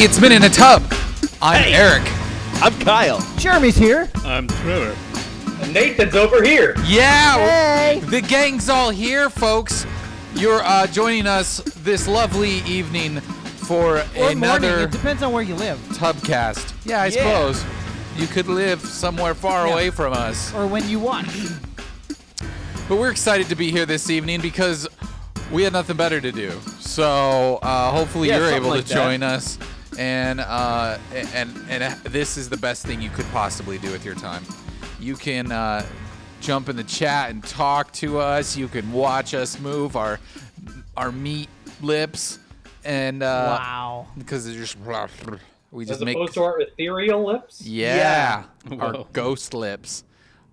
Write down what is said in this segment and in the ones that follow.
Hey, it's been in a tub. I'm Eric. I'm Kyle. Jeremy's here. I'm Trevor. And Nathan's over here. Yeah. Hey. The gang's all here, folks. You're joining us this lovely evening for another. Morning. It depends on where you live. Tubcast. Yeah, I suppose. You could live somewhere far away from us. Or when you want. But we're excited to be here this evening because we had nothing better to do. So hopefully you're able to join us. And this is the best thing you could possibly do with your time. You can jump in the chat and talk to us. You can watch us move our meat lips. And wow. Because they're just... We just make opposed to our ethereal lips? Yeah. Our ghost lips.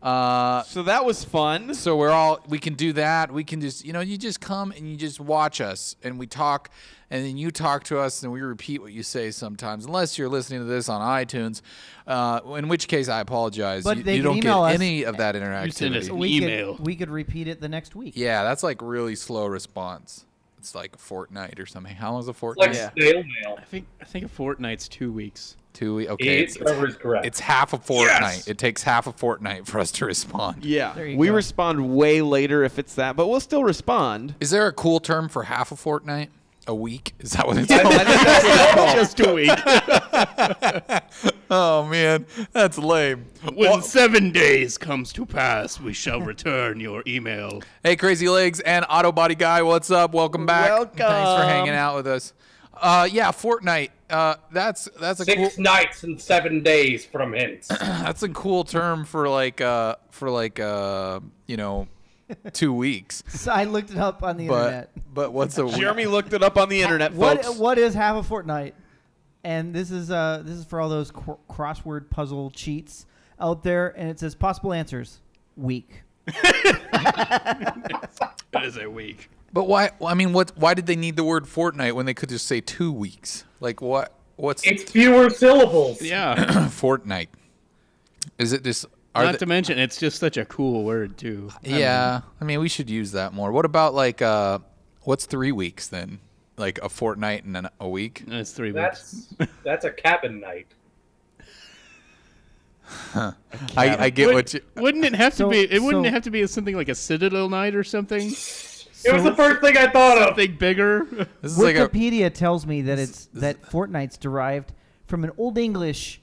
So that was fun. So we can do that. We can just, you just come and you just watch us and we talk and then you talk to us and we repeat what you say sometimes, unless you're listening to this on iTunes, in which case I apologize. But you don't get any of that interactivity. You send us an email. We could repeat it the next week. Yeah, that's like really slow response. It's like Fortnite or something. How long is a Fortnite? Like snail mail. I think a Fortnite's 2 weeks. 2 weeks. Okay, it's correct. It's half a Fortnite. Yes! It takes half a Fortnite for us to respond. Yeah, we respond way later if it's that, but we'll still respond. Is there a cool term for half a Fortnite? A week? Is that what it's called? I think that's what it's called. Just a week. Oh man, that's lame. When 7 days comes to pass, we shall return your email. Hey, Crazy Legs and Auto Body Guy, what's up? Welcome back. Welcome. Thanks for hanging out with us. Yeah, Fortnite. That's a cool... 6 nights and 7 days from hence. That's a cool term for like you know, 2 weeks. So I looked it up on the internet. But what's a week? Jeremy looked it up on the internet, folks. What is half a Fortnite? And this is for all those crossword puzzle cheats out there. And it says possible answers. Week. It is a week. But why? I mean, why did they need the word Fortnite when they could just say 2 weeks? Like what? It's fewer syllables. Yeah. Fortnite. Is it just? Not to mention, it's just such a cool word too. Yeah. I mean, we should use that more. What about like what's 3 weeks then? Like a fortnight and a week. No, it's 3 weeks. That's a cabin night. Huh. I get what you. Wouldn't it have to be? It wouldn't have to be something like a Citadel night or something. It was the first thing I thought of. Something bigger. This is Wikipedia tells me that Fortnite's derived from an Old English,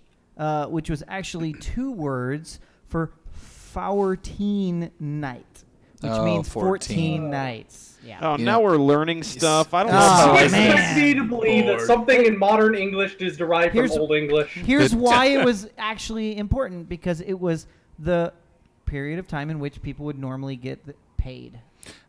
which was actually 2 words for "fourteen night," which means 14 nights. Yeah. Oh, now we're learning stuff. I don't know. You expect me to believe that something in modern English is derived from Old English? Here's why it was actually important, because it was the period of time in which people would normally get paid.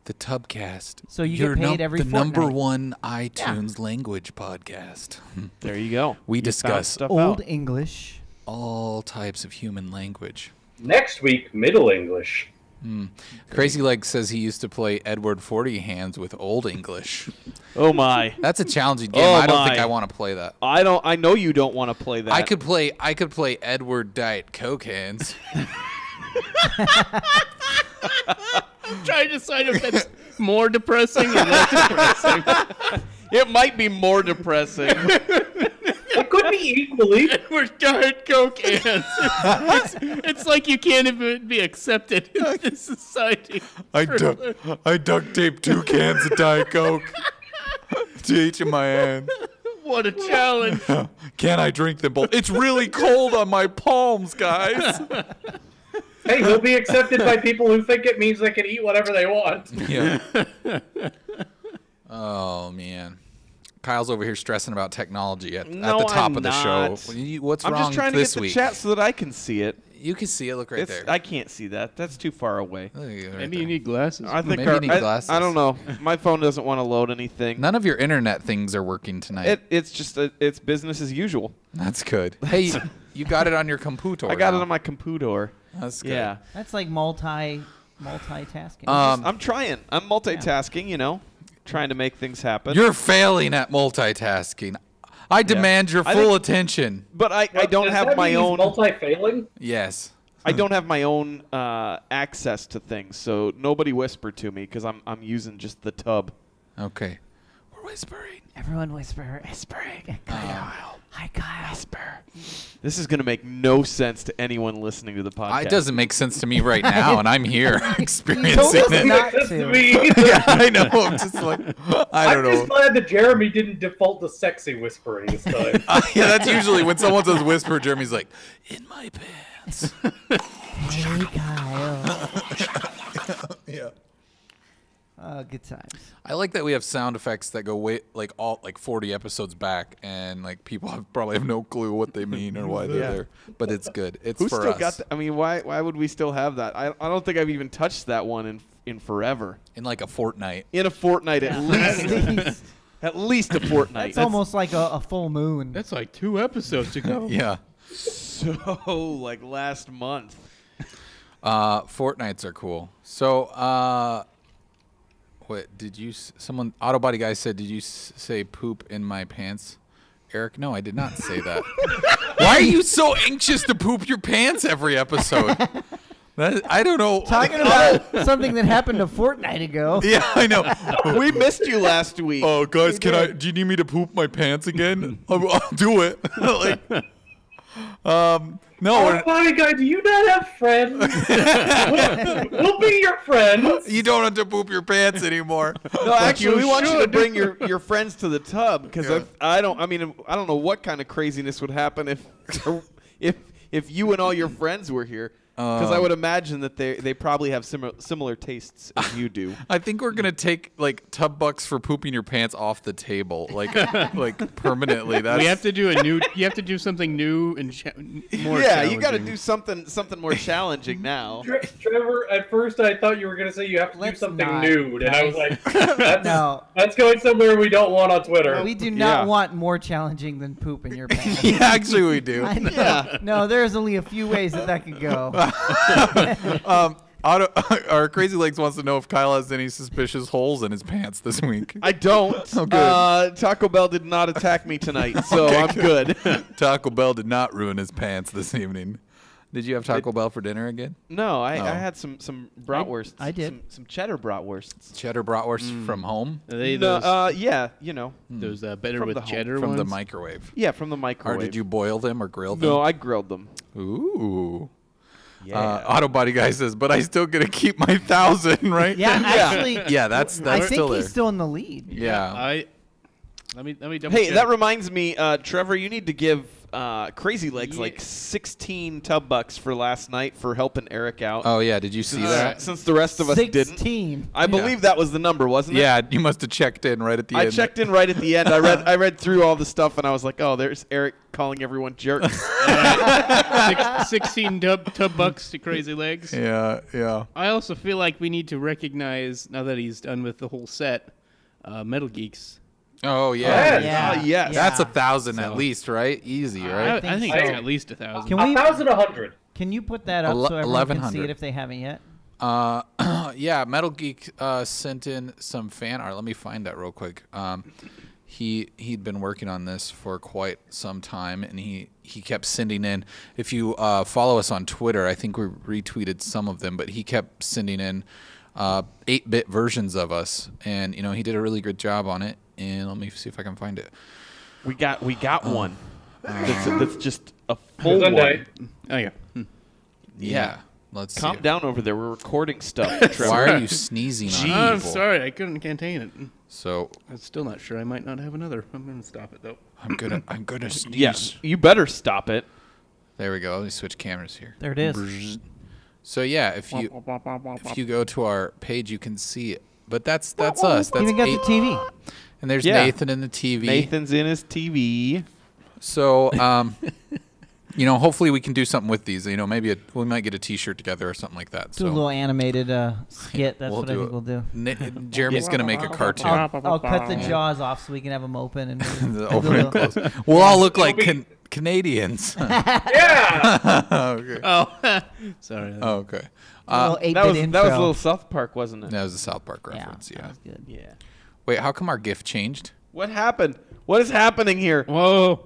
The Tubcast. So you're get paid every the fortnight. #1 iTunes language podcast. There you go. We discuss Old English, all types of human language. Next week, Middle English. Mm. Crazy Leg says he used to play Edward 40 Hands with Old English. Oh my! That's a challenging game. Oh, I don't think I want to play that. I don't. I know you don't want to play that. I could play Edward Diet Coke Hands. I'm trying to decide if that's more depressing or less depressing. It might be more depressing. It could be equally. We're Diet Coke hands. It's like you can't even be accepted in this society. I duct taped 2 cans of Diet Coke to each of my hands. What a challenge. Can I drink them both? It's really cold on my palms, guys. Hey, he'll be accepted by people who think it means they can eat whatever they want. Yeah. Oh, man. Kyle's over here stressing about technology at the top of the show. What's wrong this week? I'm just trying to get the chat so that I can see it. You can see it. Look right there. I can't see that. That's too far away. Maybe you need glasses. I think you need glasses. I don't know. My phone doesn't want to load anything. None of your internet things are working tonight. It's just it's business as usual. That's good. Hey, you got it on your computer. I got it on my computer. That's good. Yeah, that's like multitasking. I'm trying. I'm multitasking. You know, trying to make things happen. You're failing at multitasking. I demand your full attention. But I don't have my own multi-failing. Yes, I don't have my own access to things, so nobody whisper to me because I'm using just the tub. Okay, we're whispering. Everyone whisper, whispering. Kyle. Hi, Kyle. Whisper. This is going to make no sense to anyone listening to the podcast. It doesn't make sense to me right now, and I'm here experiencing it. Not to me. Yeah, I know. I'm just like, I don't know. I'm just glad that Jeremy didn't default to sexy whispering this time. Yeah, that's usually when someone says whisper, Jeremy's like, in my pants. Hey, Kyle. Yeah. Good times. I like that we have sound effects that go way like 40 episodes back, and like people probably have no clue what they mean or why they're there. But it's good. It's Who's for still us. Got the, I mean, why would we still have that? I don't think I've even touched that one in forever. In like a fortnight. In a fortnight at least. At least a fortnight. It's almost like a full moon. That's like 2 episodes ago. Yeah. So like last month. Fortnights are cool. So. What did you? Someone, Auto Body Guy said, "Did you say poop in my pants, Eric?" No, I did not say that. Why are you so anxious to poop your pants every episode? I don't know. Talking about something that happened a fortnight ago. Yeah, I know. We missed you last week. Oh, guys, do you need me to poop my pants again? I'll do it. Like, no. Oh my God, do you not have friends? We'll be your friends. You don't have to poop your pants anymore. No, actually, we want you to bring your friends to the tub, because I don't know what kind of craziness would happen if you and all your friends were here. Because I would imagine that they probably have similar tastes as you do. I think we're gonna take like tub bucks for pooping your pants off the table, like like permanently. That's... We have to do a new. You have to do something new and more. Yeah, you got to do something more challenging now. Trevor, at first I thought you were gonna say you have to do something nude, and I was like, that's going somewhere we don't want on Twitter. We do not want more challenging than poop in your pants. Yeah, actually we do. I know. Yeah. No, there's only a few ways that could go. Our Crazy Legs wants to know if Kyle has any suspicious holes in his pants this week. I don't. Oh, good. Taco Bell did not attack me tonight, so okay, I'm good. Taco Bell did not ruin his pants this evening. Did you have Taco Bell for dinner again? No, I had some bratwursts. I did. Some cheddar bratwursts. Cheddar bratwursts from home? Are they those? Yeah, you know. Those better with cheddar ones? From the microwave. Yeah, from the microwave. Or did you boil them or grill them? No, I grilled them. Ooh. Yeah. Auto Body Guy says, but I still gotta keep my 1,000, right? Yeah, actually. Yeah, that's still there. I think he's still in the lead. Yeah. Let me double check. Hey, that reminds me, Trevor, you need to give Crazy Legs like 16 tub bucks for last night for helping Eric out. Oh yeah, did you see that? Since the rest of us didn't. 16. I believe that was the number, wasn't it? Yeah, you must have checked in right at the end. I checked in right at the end. I read through all the stuff and I was like, oh, there's Eric calling everyone jerks. 16 tub bucks to Crazy Legs. Yeah, yeah. I also feel like we need to recognize, now that he's done with the whole set, Metal Geeks. Oh yeah, yes. That's 1,000 at least, right? Easy, right? I think so. It's at least 1,000. 1,000, 100. Can you put that up so everyone can see it if they haven't yet? Yeah. Metal Geek sent in some fan art. Let me find that real quick. He'd been working on this for quite some time, and he kept sending in. If you follow us on Twitter, I think we retweeted some of them, but he kept sending in 8-bit versions of us, and you know he did a really good job on it. And let me see if I can find it. We got one. That's just a full one. Oh yeah. Yeah. Let's calm down over there. We're recording stuff. Trevor. Why are you sneezing? Jeez. On people? I'm sorry. I couldn't contain it. So I'm still not sure. I might not have another. I'm gonna stop it though. I'm gonna sneeze. Yes. Yeah, you better stop it. There we go. Let me switch cameras here. There it is. So yeah, if you go to our page, you can see it. But that's us. That's even got the TV. And there's Nathan in the TV. Nathan's in his TV. So, you know, hopefully we can do something with these. You know, maybe we might get a T-shirt together or something like that. Do a little animated skit. That's what I think we'll do. Jeremy's going to make a cartoon. I'll cut the jaws off so we can have them open. And open and close. We'll all look like Canadians. Yeah. Okay. Oh, sorry. Oh, okay. That was a little South Park, wasn't it? That was a South Park reference, yeah. That was good. Yeah. Wait, how come our GIF changed? What happened? What is happening here? Whoa.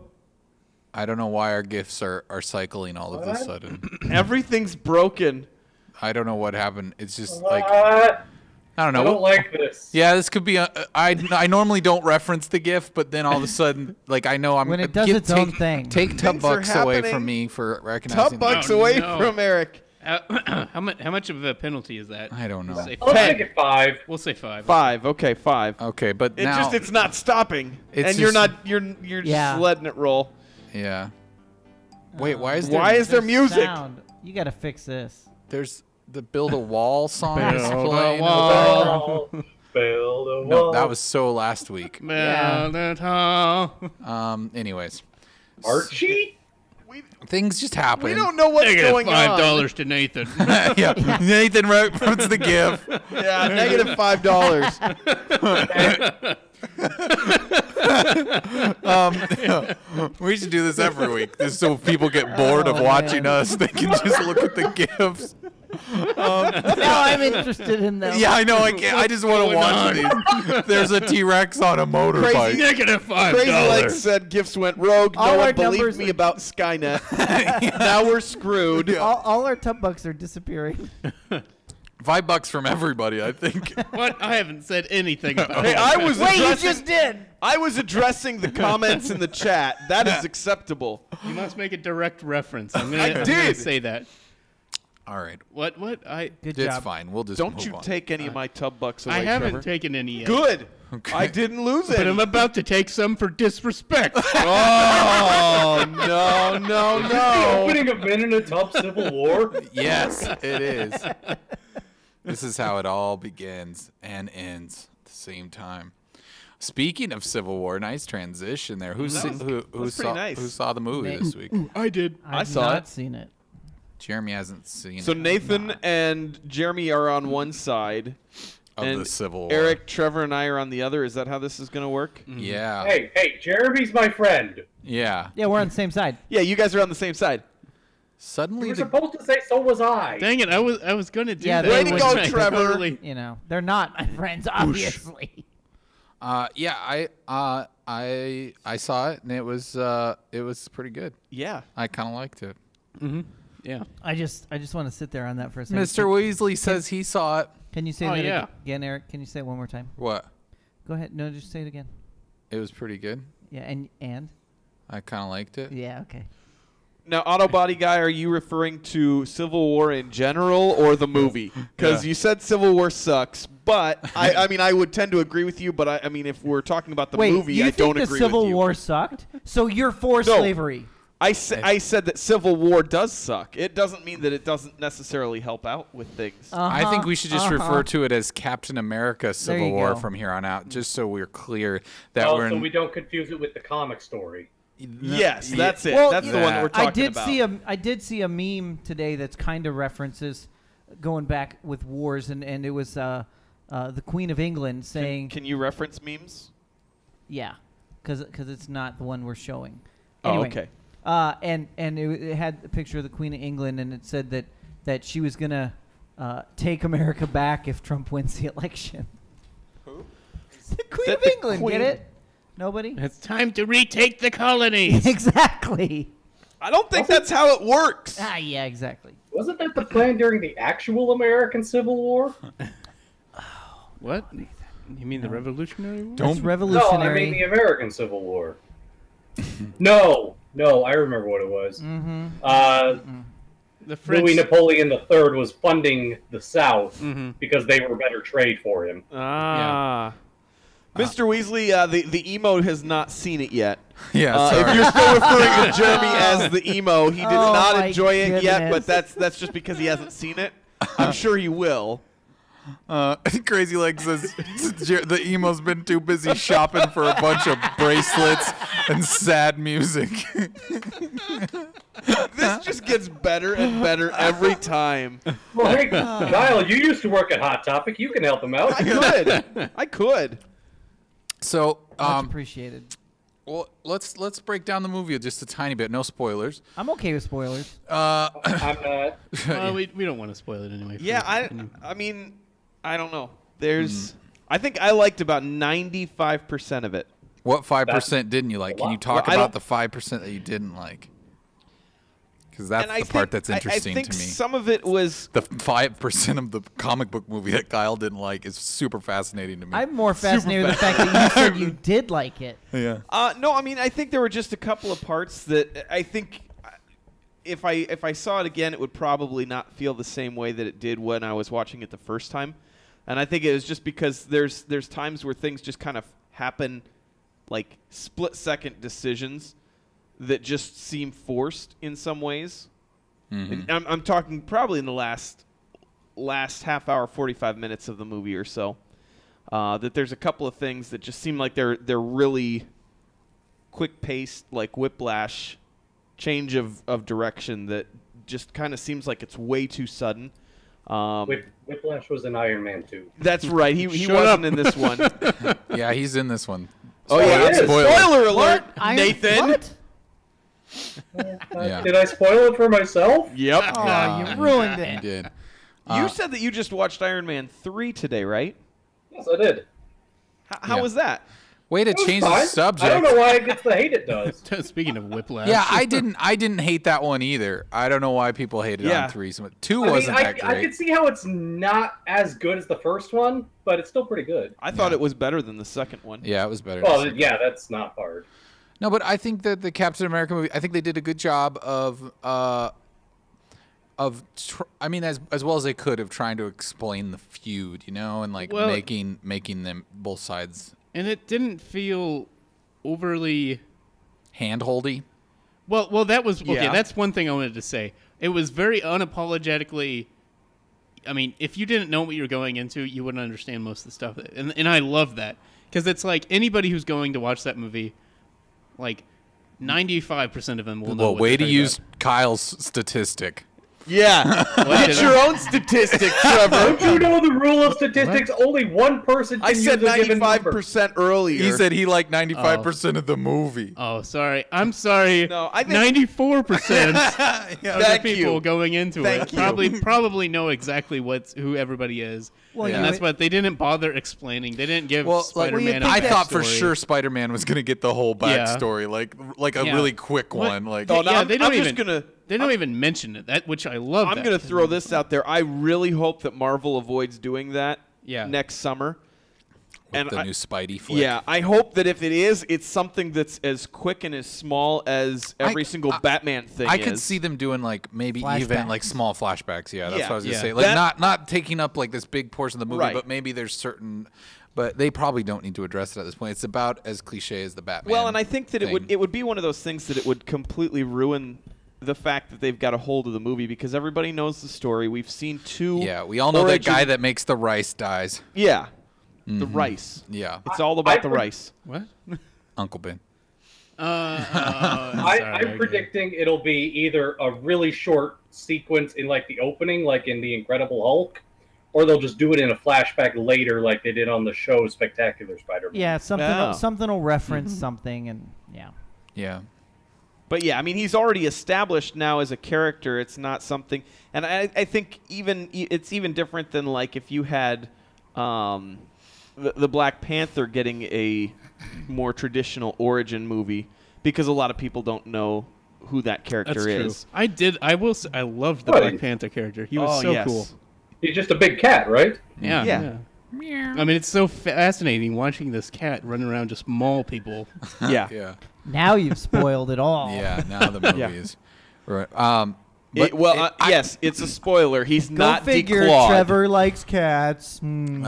I don't know why our GIFs are cycling all of a sudden. Everything's broken. I don't know what happened. It's just like... I don't know. I don't like this. Yeah, this could be a, I normally don't reference the GIF, but then all of a sudden, like, I know I'm... When it does its own thing. Take $10 away from me for recognizing... $10 away from Eric. How much of a penalty is that? I don't know. We'll take it 5. We'll say 5. 5. Okay, 5. Okay, but now... It just, it's not stopping. It's and you're just, not... You're just letting it roll. Yeah. Wait, why is there music? Sound. You got to fix this. There's... The Build a Wall song is playing. Build a wall. No, that was so last week. Build it all. Anyways. Archie? Things just happen. We don't know what's going on. $5 to Nathan. Nathan referenced the GIF. Yeah, -$5. We should do this every week, just so people get bored of watching us. They can just look at the GIFs. Now I'm interested in that. Yeah, I know. I just want to watch these. There's a T-Rex on a motorbike. -$5. Crazy Legs said GIFs went rogue. All no one believed me about Skynet. Now we're screwed. All our $10 are disappearing. $5 from everybody, I think. What? I haven't said anything about it. Wait, you just did. I was addressing the comments in the chat. That is acceptable. You must make a direct reference. I'm going to say that. All right. What? It's fine. We'll just Don't you on. Take any of my $10 away, I haven't taken any yet. Good. Okay. I didn't lose it. But I'm about to take some for disrespect. Oh, no. Is the opening event of Civil War? Yes, it is. This is how it all begins and ends at the same time. Speaking of Civil War, nice transition there. Who saw the movie this week? I did. I saw it. I've not seen it. Jeremy hasn't seen it. So Nathan and Jeremy are on one side of the Civil War. Eric, Trevor, and I are on the other. Is that how this is going to work? Mm-hmm. Yeah. Hey, Jeremy's my friend. Yeah. Yeah, we're on the same side. Yeah, you guys are on the same side. Suddenly, you were supposed to say so was I. Dang it, I was going to do that. Way to go, Trevor. Totally. You know, they're not my friends, obviously. Yeah, I saw it and it was pretty good. Yeah, I kind of liked it. Mm-hmm. Yeah, I just want to sit there on that for a second. Mr. Weasley says he saw it. Can you say that again, Eric? Can you say it one more time? What? Go ahead. No, just say it again. It was pretty good. Yeah, and I kind of liked it. Yeah, okay. Now, Autobody Guy, are you referring to Civil War in general or the movie? Because you said Civil War sucks, but I mean, I would tend to agree with you. But I mean, if we're talking about the movie, I don't agree with you. You think the Civil War sucked? So you're for slavery? I said that Civil War does suck. It doesn't mean that it doesn't necessarily help out with things. I think we should just refer to it as Captain America: Civil War from here on out, just so we're clear that so we don't confuse it with the comic story. Yes, that's it. Well, that's the one we're talking about. I did see a meme today that's kind of references going back with wars, and it was the Queen of England saying. Can you reference memes? Yeah, because it's not the one we're showing. Anyway, okay. And it had a picture of the Queen of England, and it said that she was going to take America back if Trump wins the election. Who? The Queen of England, get it? Nobody? It's time to retake the colonies. Exactly. I don't think that's how it works. Ah, yeah, exactly. Wasn't that the plan during the actual American Civil War? What? You mean the Revolutionary War? Don't revolutionary. No, I mean the American Civil War. No, I remember what it was. Mm-hmm. The French... Louis Napoleon III was funding the South because they were better trade for him. Ah. Yeah. Mr. Weasley, the emo has not seen it yet. Yeah, if you're still referring to Jeremy as the emo, he did not enjoy it yet, but that's just because he hasn't seen it. I'm sure he will. Crazy Legs says the emo's been too busy shopping for a bunch of bracelets and sad music. This just gets better and better every time. Well, hey, Kyle, you used to work at Hot Topic. You can help him out. I could. So much appreciated. Well, let's break down the movie just a tiny bit. No spoilers. I'm okay with spoilers. I'm not. Well, we don't want to spoil it anyway. Yeah, I mean, I don't know. There's I think I liked about 95% of it. What 5% didn't you like? Can you talk about the 5% that you didn't like? because that's the part that's interesting to me. I think some of it was the 5% of the comic book movie that Kyle didn't like is super fascinating to me. I'm more fascinated with the fact that you said you did like it. Yeah. No, I mean, I think there were just a couple of parts that I think if I saw it again, it would probably not feel the same way that it did when I was watching it the first time. And I think it was just because there's times where things just kind of happen, like split-second decisions that just seem forced in some ways. Mm-hmm. I'm talking probably in the last half hour, 45 minutes of the movie or so, that there's a couple of things that just seem like they're really quick-paced, like whiplash change of direction that just kind of seems like it's way too sudden. Whiplash was in Iron Man 2. That's right. He wasn't in this one. Yeah, he's in this one. Oh, yeah. Spoiler alert, Nathan. What? Yeah. Did I spoil it for myself? Yep. Oh, you ruined it. You did. You said that you just watched Iron Man 3 today, right? Yes, I did. How was that? Way to change the subject. I don't know why it gets the hate it does. Speaking of whiplash. Yeah, I didn't hate that one either. I don't know why people hated on 3. 2 wasn't that great. I can see how it's not as good as the first one, but it's still pretty good. I thought it was better than the second one. Yeah, it was better. Well, yeah, that's not hard. No, but I think that the Captain America movie, I think they did a good job as well as they could of trying to explain the feud, you know, and like making them both sides. And it didn't feel overly hand-holdy. Well, that was okay. Yeah. That's one thing I wanted to say. It was very unapologetically. I mean, if you didn't know what you were going into, you wouldn't understand most of the stuff. And I love that because it's like anybody who's going to watch that movie, like 95% of them will know. Well, way to use Kyle's statistic. Yeah. Get your own statistic, Trevor. Don't you know the rule of statistics? What? Only one person can use a given number. I said 95% earlier. He said he liked 95% of the movie. Oh, sorry. I'm sorry. No, I think 94% of the people going into it probably know exactly who everybody is. Well, and that's what they didn't bother explaining. They didn't give Spider-Man. I thought for sure Spider-Man was going to get the whole backstory, like a really quick one. Like, oh, no, yeah, They don't even mention it, which I love. I'm going to throw this out there. I really hope that Marvel avoids doing that next summer. With the new Spidey flick. Yeah, I hope that if it is, it's something that's as quick and as small as every single Batman thing is. I could see them doing like maybe even like small flashbacks. Yeah, that's what I was going to say. Like not taking up like this big portion of the movie, but maybe there's certain... But they probably don't need to address it at this point. It's about as cliche as the Batman. Well, and I think that it would be one of those things that it would completely ruin... the fact that they've got a hold of the movie because everybody knows the story. We've seen two. Yeah, we all know that guy that makes the rice dies. Yeah, the rice. Yeah, it's all about the rice. What? Uncle Ben. I'm predicting it'll be either a really short sequence in like the opening, like in The Incredible Hulk, or they'll just do it in a flashback later, like they did on the show Spectacular Spider-Man. Yeah, something will reference something, and yeah. Yeah. But, yeah, I mean, he's already established now as a character. It's not something – and I think it's even different than, like, if you had the Black Panther getting a more traditional origin movie because a lot of people don't know who that character is. True. I loved the Black Panther character. He was cool. He's just a big cat, right? Yeah. Yeah. I mean, it's so fascinating watching this cat run around just maul people. Yeah. Yeah. Now you've spoiled it all. Yeah, now the movie is. Right. Yes, it's a spoiler. He's not figure declawed. Trevor likes cats. Mm.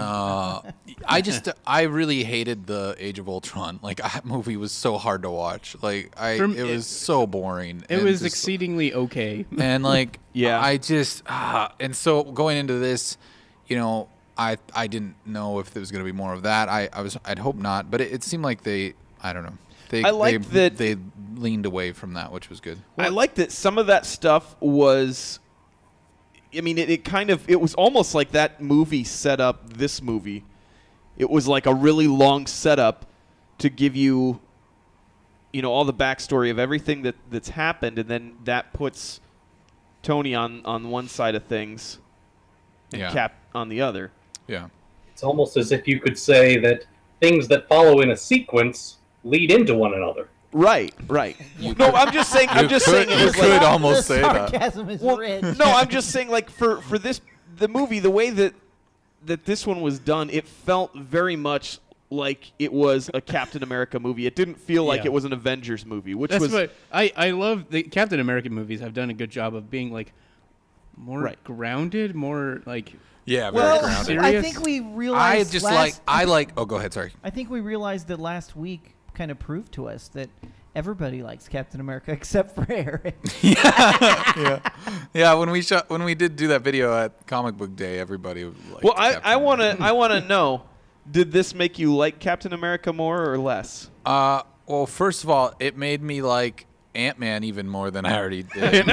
I really hated the Age of Ultron. Like, that movie was so hard to watch. Like, it was so boring. It was just exceedingly okay. And, like, I just... and so going into this, you know, I didn't know if there was going to be more of that. I'd hope not. But it seemed like they... I don't know. I liked that they leaned away from that, which was good. I liked that some of that stuff was, I mean, it was almost like that movie set up this movie. It was like a really long setup to give you, you know, all the backstory of everything that's happened, and then that puts Tony on one side of things and Cap on the other. Yeah. It's almost as if you could say that things that follow in a sequence lead into one another. Right, right. No, I'm just saying. I'm just saying. You could almost say that. Sarcasm is rich. No, I'm just saying. Like for this, the movie, the way that this one was done, it felt very much like it was a Captain America movie. It didn't feel like it was an Avengers movie, which that's was. What I love the Captain America movies. Have done a good job of being like more grounded, more like. Yeah, very grounded. I think we realized. I just Oh, go ahead. Sorry. I think we realized that last week. Kind of proved to us that everybody likes Captain America except for Eric. Yeah. When we did that video at Comic Book Day, everybody liked. Well, I wanna know, did this make you like Captain America more or less? Well, first of all, it made me like Ant-Man even more than I already did.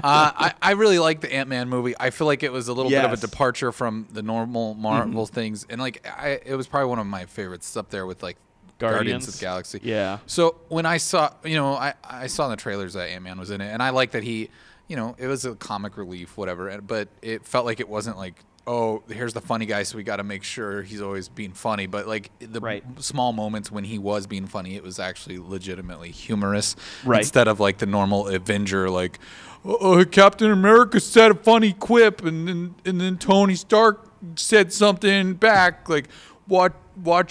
I really liked the Ant-Man movie. I feel like it was a little bit of a departure from the normal Marvel things, and like it was probably one of my favorites up there with like. Guardians of the Galaxy. Yeah. So when I saw, I saw in the trailers that Ant-Man was in it, and I liked that he, it was a comic relief, whatever, but it felt like it wasn't like, oh, here's the funny guy, so we got to make sure he's always being funny. But like the small moments when he was being funny, it was actually legitimately humorous instead of like the normal Avenger, like, oh, Captain America said a funny quip, and then Tony Stark said something back, like, watch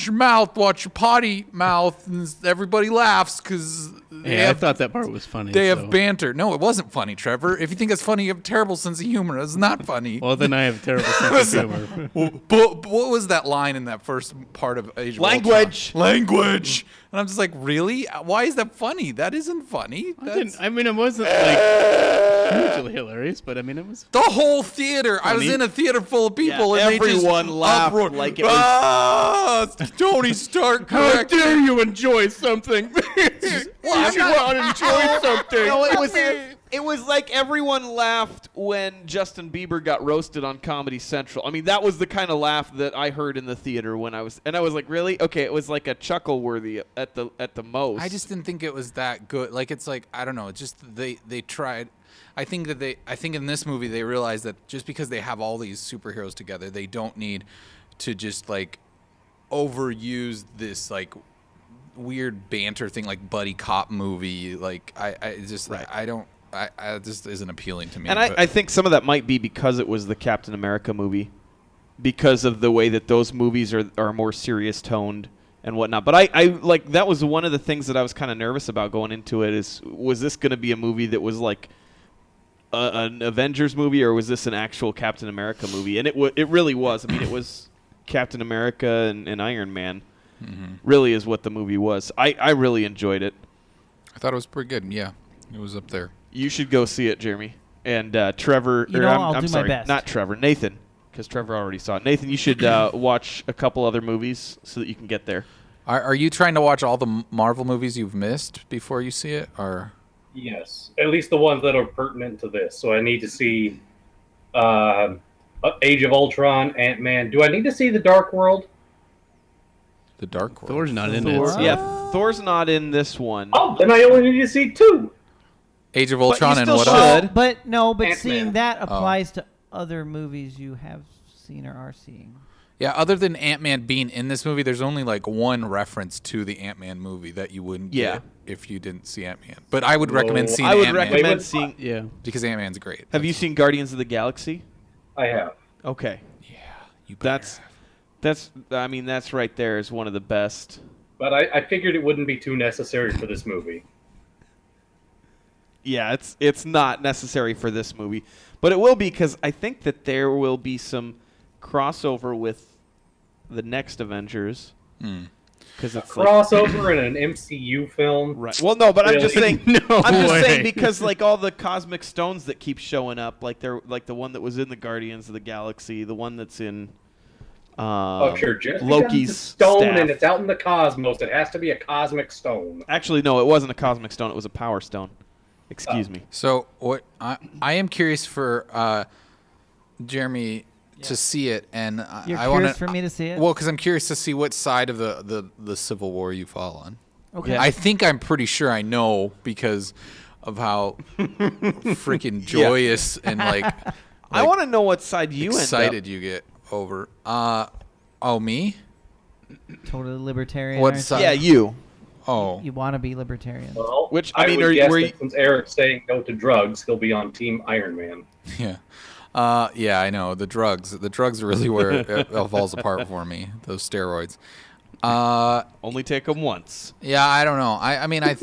your mouth, watch your potty mouth, and everybody laughs because I thought that part was funny. They have banter. No, it wasn't funny, Trevor. If you think it's funny, you have a terrible sense of humor. It's not funny. Well, then I have a terrible sense of humor. But what was that line in that first part of Age of Ultron? Language. And I'm just like, really? Why is that funny? That isn't funny. I mean, it wasn't like hugely hilarious, but I mean, it was. The whole theater. Funny. I was in a theater full of people, and everyone laughed like it was. Tony Stark, how dare you enjoy something? No, it was like everyone laughed when Justin Bieber got roasted on Comedy Central. I mean, that was the kind of laugh that I heard in the theater when I was like, really? Okay, it was like a chuckle worthy at the most. I just didn't think it was that good. Like it's like I don't know. It's just they tried. I think in this movie they realized that just because they have all these superheroes together, they don't need to just like. Overuse this like weird banter thing like buddy cop movie like I just isn't appealing to me. And I think some of that might be because it was the Captain America movie, because of the way that those movies are more serious toned and whatnot. But I like that was one of the things that I was kind of nervous about going into it is was this going to be a movie that was like an Avengers movie or was this an actual Captain America movie? And it really was. I mean it was. Captain America and Iron Man really is what the movie was. I really enjoyed it. I thought it was pretty good. Yeah, it was up there. You should go see it, Jeremy. And Trevor, Nathan, because Trevor already saw it. Nathan, you should watch a couple other movies so that you can get there. Are you trying to watch all the Marvel movies you've missed before you see it? Or yes, at least the ones that are pertinent to this. So I need to see... Age of Ultron, Ant-Man. Do I need to see The Dark World? The Dark World? Thor's not in it. Yeah, Thor's not in this one. Oh, then I only need to see two. Age of Ultron and what else? But no, but seeing that applies to other movies you have seen or are seeing. Yeah, other than Ant-Man being in this movie, there's only like one reference to the Ant-Man movie that you wouldn't get if you didn't see Ant-Man. But I would recommend seeing Ant-Man. I would recommend seeing... Yeah. Because Ant-Man's great. Have you seen Guardians of the Galaxy? I have. Okay. Yeah, you better. That's. I mean, that's right there is one of the best. But I figured it wouldn't be too necessary for this movie. Yeah, it's not necessary for this movie, but it will be because I think that there will be some crossover with the next Avengers. Because it's crossover like, in an MCU film. Right. Well, no, but really? I'm just saying. I'm just saying because like all the cosmic stones that keep showing up, like they're like the one that was in the Guardians of the Galaxy, the one that's in Loki's stone, and it's out in the cosmos. It has to be a cosmic stone. Actually, no, it wasn't a cosmic stone. It was a power stone. Excuse me. So what? I am curious for Jeremy. To see it, and I want for me to see it. Well, because I'm curious to see what side of the Civil War you fall on. Okay, I think I'm pretty sure I know because of how freaking joyous and like I want to know what side you excited you get over. Me, total libertarian. What side? Yeah, you. Oh. You want to be libertarian. Well, which I mean, since Eric's saying no to drugs, he'll be on Team Iron Man. Yeah. Yeah, I know. The drugs are really where it falls apart for me, those steroids. Only take them once. Yeah, I don't know. I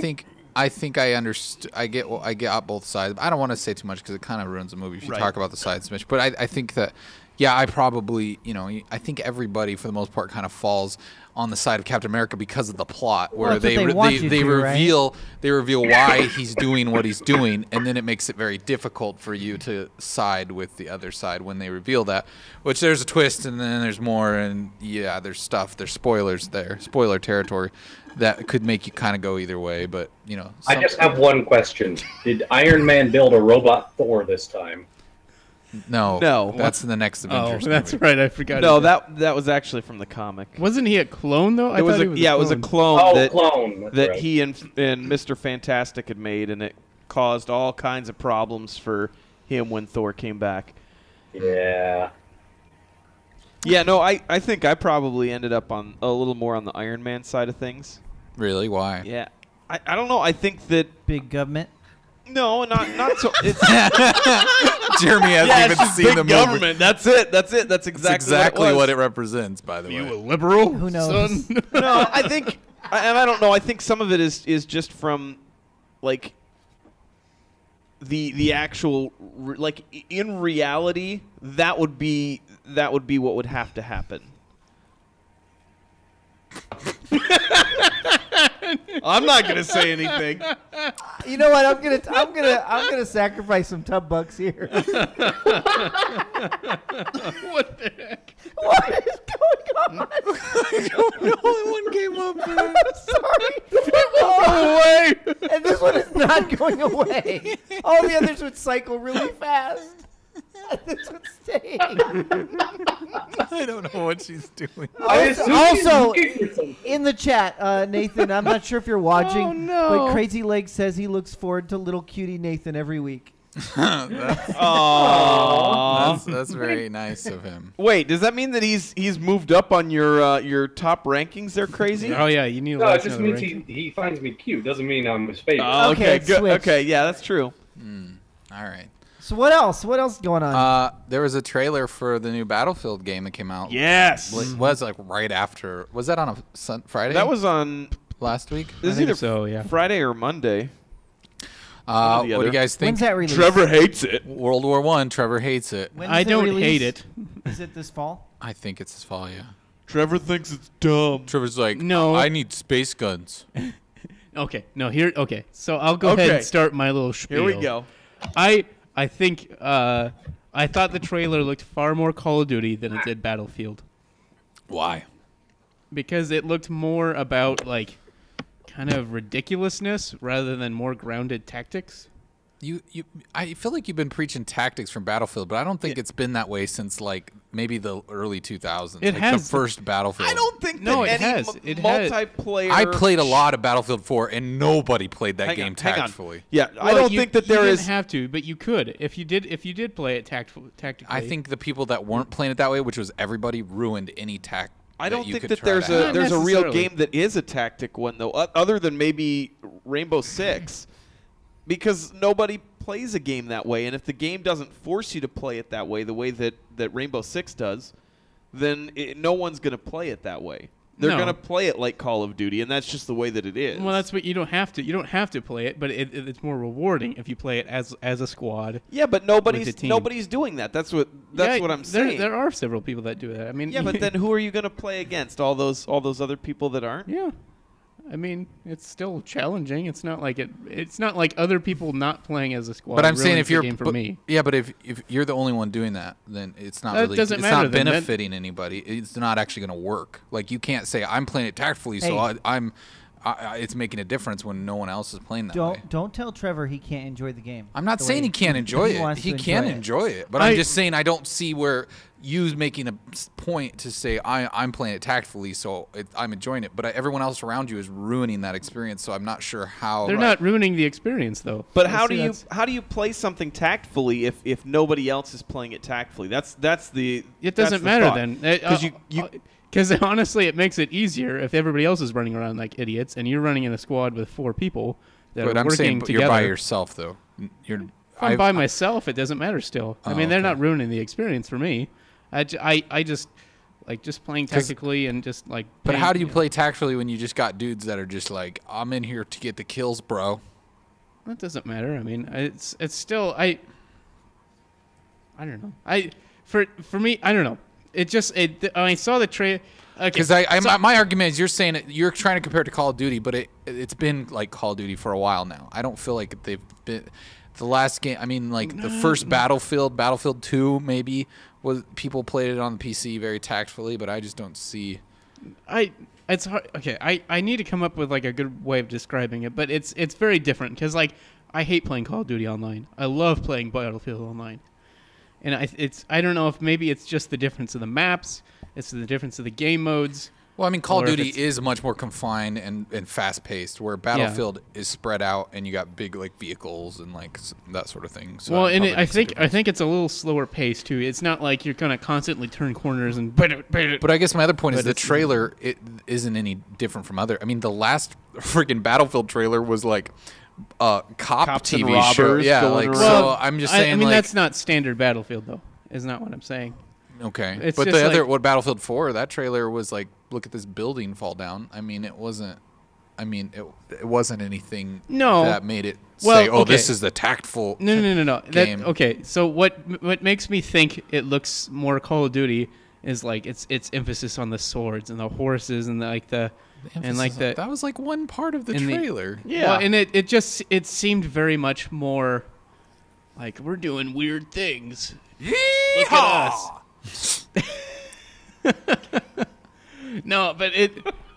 think I get both sides. I don't want to say too much because it kind of ruins the movie if you talk about the sides too much. But I think that, yeah, I probably, you know, I think everybody for the most part kind of falls on the side of Captain America because of the plot, where they reveal why he's doing what he's doing, and then it makes it very difficult for you to side with the other side when they reveal that. Which there's a twist, and then there's more, and yeah, there's stuff, there's spoilers there, spoiler territory, that could make you kind of go either way. But you know, I just have one question: did Iron Man build a robot Thor this time? No, that's in the next Avengers. Oh, that's right. I forgot. No, that was actually from the comic. Wasn't he a clone though? It was a clone. Oh, that he and Mr. Fantastic had made, and it caused all kinds of problems for him when Thor came back. Yeah. Yeah. No, I think I probably ended up on a little more on the Iron Man side of things. Really? Why? Yeah. I don't know. I think that big government. No, not so. It's Jeremy hasn't even seen the movie. Government. That's it. That's exactly what it represents. By the way, you a liberal? Who knows? Son? No, I think, and I don't know. I think some of it is just from, like, the actual, like, in reality, that would be what would have to happen. I'm not gonna say anything. You know what? I'm gonna sacrifice some $10 here. What the heck? What is going on? I don't know. Only one came up. I'm sorry. It won't go away. And this one is not going away. All the others would cycle really fast. This would stay. I don't know what she's doing. Also, in the chat, Nathan, I'm not sure if you're watching, oh, no. But Crazy Leg says he looks forward to little cutie Nathan every week. that's very nice of him. Wait, does that mean that he's moved up on your top rankings? They're Crazy. Oh yeah, you need. No, it just means he finds me cute. Doesn't mean I'm his favorite. Okay, good. Okay, yeah, that's true. All right. So what else? What else is going on? There was a trailer for the new Battlefield game that came out. Yes. It was like right after. Was that on a Friday? That was on last week. It was either Friday or Monday. What do you guys think? When's that release? Trevor hates it. World War I. Trevor hates it. I don't hate it. Is it this fall? I think it's this fall. Yeah. Trevor thinks it's dumb. Trevor's like, no, I need space guns. Okay. No. Here. Okay. So I'll go ahead and start my little spiel. Here we go. I think I thought the trailer looked far more Call of Duty than it did Battlefield. Why? Because it looked more about, like, kind of ridiculousness rather than more grounded tactics. I feel like you've been preaching tactics from Battlefield, but I don't think it's been that way since, like, maybe the early 2000s. It like has the first Battlefield. I don't think no. That it any has it multiplayer. I played a lot of Battlefield 4, and nobody played that game tactfully. Yeah, well, I don't think that there you is. You didn't have to, but you could if you did play it tactically. I think the people that weren't playing it that way, which was everybody, ruined any tactic. I don't think that there's a real game that is a tactic one though, other than maybe Rainbow Six. Because nobody plays a game that way, and if the game doesn't force you to play it that way, the way that Rainbow Six does, then no one's going to play it that way. They're going to play it like Call of Duty, and that's just the way that it is. Well, that's what you don't have to. You don't have to play it, but it's more rewarding if you play it as a squad. Yeah, but nobody's doing that. That's what I'm saying. There are several people that do that. I mean, yeah, but then who are you going to play against? All those other people that aren't? Yeah. I mean, it's still challenging. It's not like it's not like other people not playing as a squad. But I'm saying if you're if you're the only one doing that, then it's not really it's not benefiting anybody. It's not actually going to work. Like you can't say I'm playing it tactfully, so it's making a difference when no one else is playing that way. Don't tell Trevor he can't enjoy the game. I'm not saying he can't enjoy it. He can enjoy it, but I'm just saying I don't see where you's making a point to say I'm playing it tactfully, so I'm enjoying it. But everyone else around you is ruining that experience, so I'm not sure how. They're not ruining the experience though. But how do you play something tactfully if nobody else is playing it tactfully? It doesn't matter then because you Because honestly, it makes it easier if everybody else is running around like idiots, and you're running in a squad with four people that but are I'm working saying, but together. You're by yourself, though. You're. I'm by myself. It doesn't matter. Still, I mean, they're okay. Not ruining the experience for me. I just like just playing tactically and just like. But how do you play tactically when you just got dudes that are just like, I'm in here to get the kills, bro? That doesn't matter. I mean, it's still I don't know. For me, I don't know. It just I saw the trailer. Because okay. My argument is you're saying it, you're trying to compare it to Call of Duty, but it's been like Call of Duty for a while now. I don't feel like they've been. The last game, I mean, like the first Battlefield, Battlefield 2, maybe was people played it on the PC very tactfully, but I just don't see. It's hard. Okay, I need to come up with like a good way of describing it, but it's very different because like I hate playing Call of Duty online. I love playing Battlefield online, and I don't know if maybe it's just the difference of the maps, it's the difference of the game modes. Well, I mean, Call of Duty is much more confined and fast-paced, where Battlefield is spread out, and you got big like vehicles and like that sort of thing. So well, and I think it's a little slower pace too. It's not like you're gonna constantly turn corners and. But I guess my other point is the trailer it isn't any different from other. I mean, the last freaking Battlefield trailer was like cops TV and robbers show. Yeah, like around. So. I'm just saying. I mean, like, that's not standard Battlefield though. Is not what I'm saying. Okay, it's but the other like, what Battlefield 4 that trailer was like. Look at this building fall down. I mean, it wasn't. I mean, it wasn't anything that made it say, "Oh, okay. This is the tactful." No. Game. Okay, so what makes me think it looks more Call of Duty is like its emphasis on the swords and the horses and that was like one part of the trailer. Well, and it just seemed very much more like we're doing weird things. Yeehaw! Look at us. No, but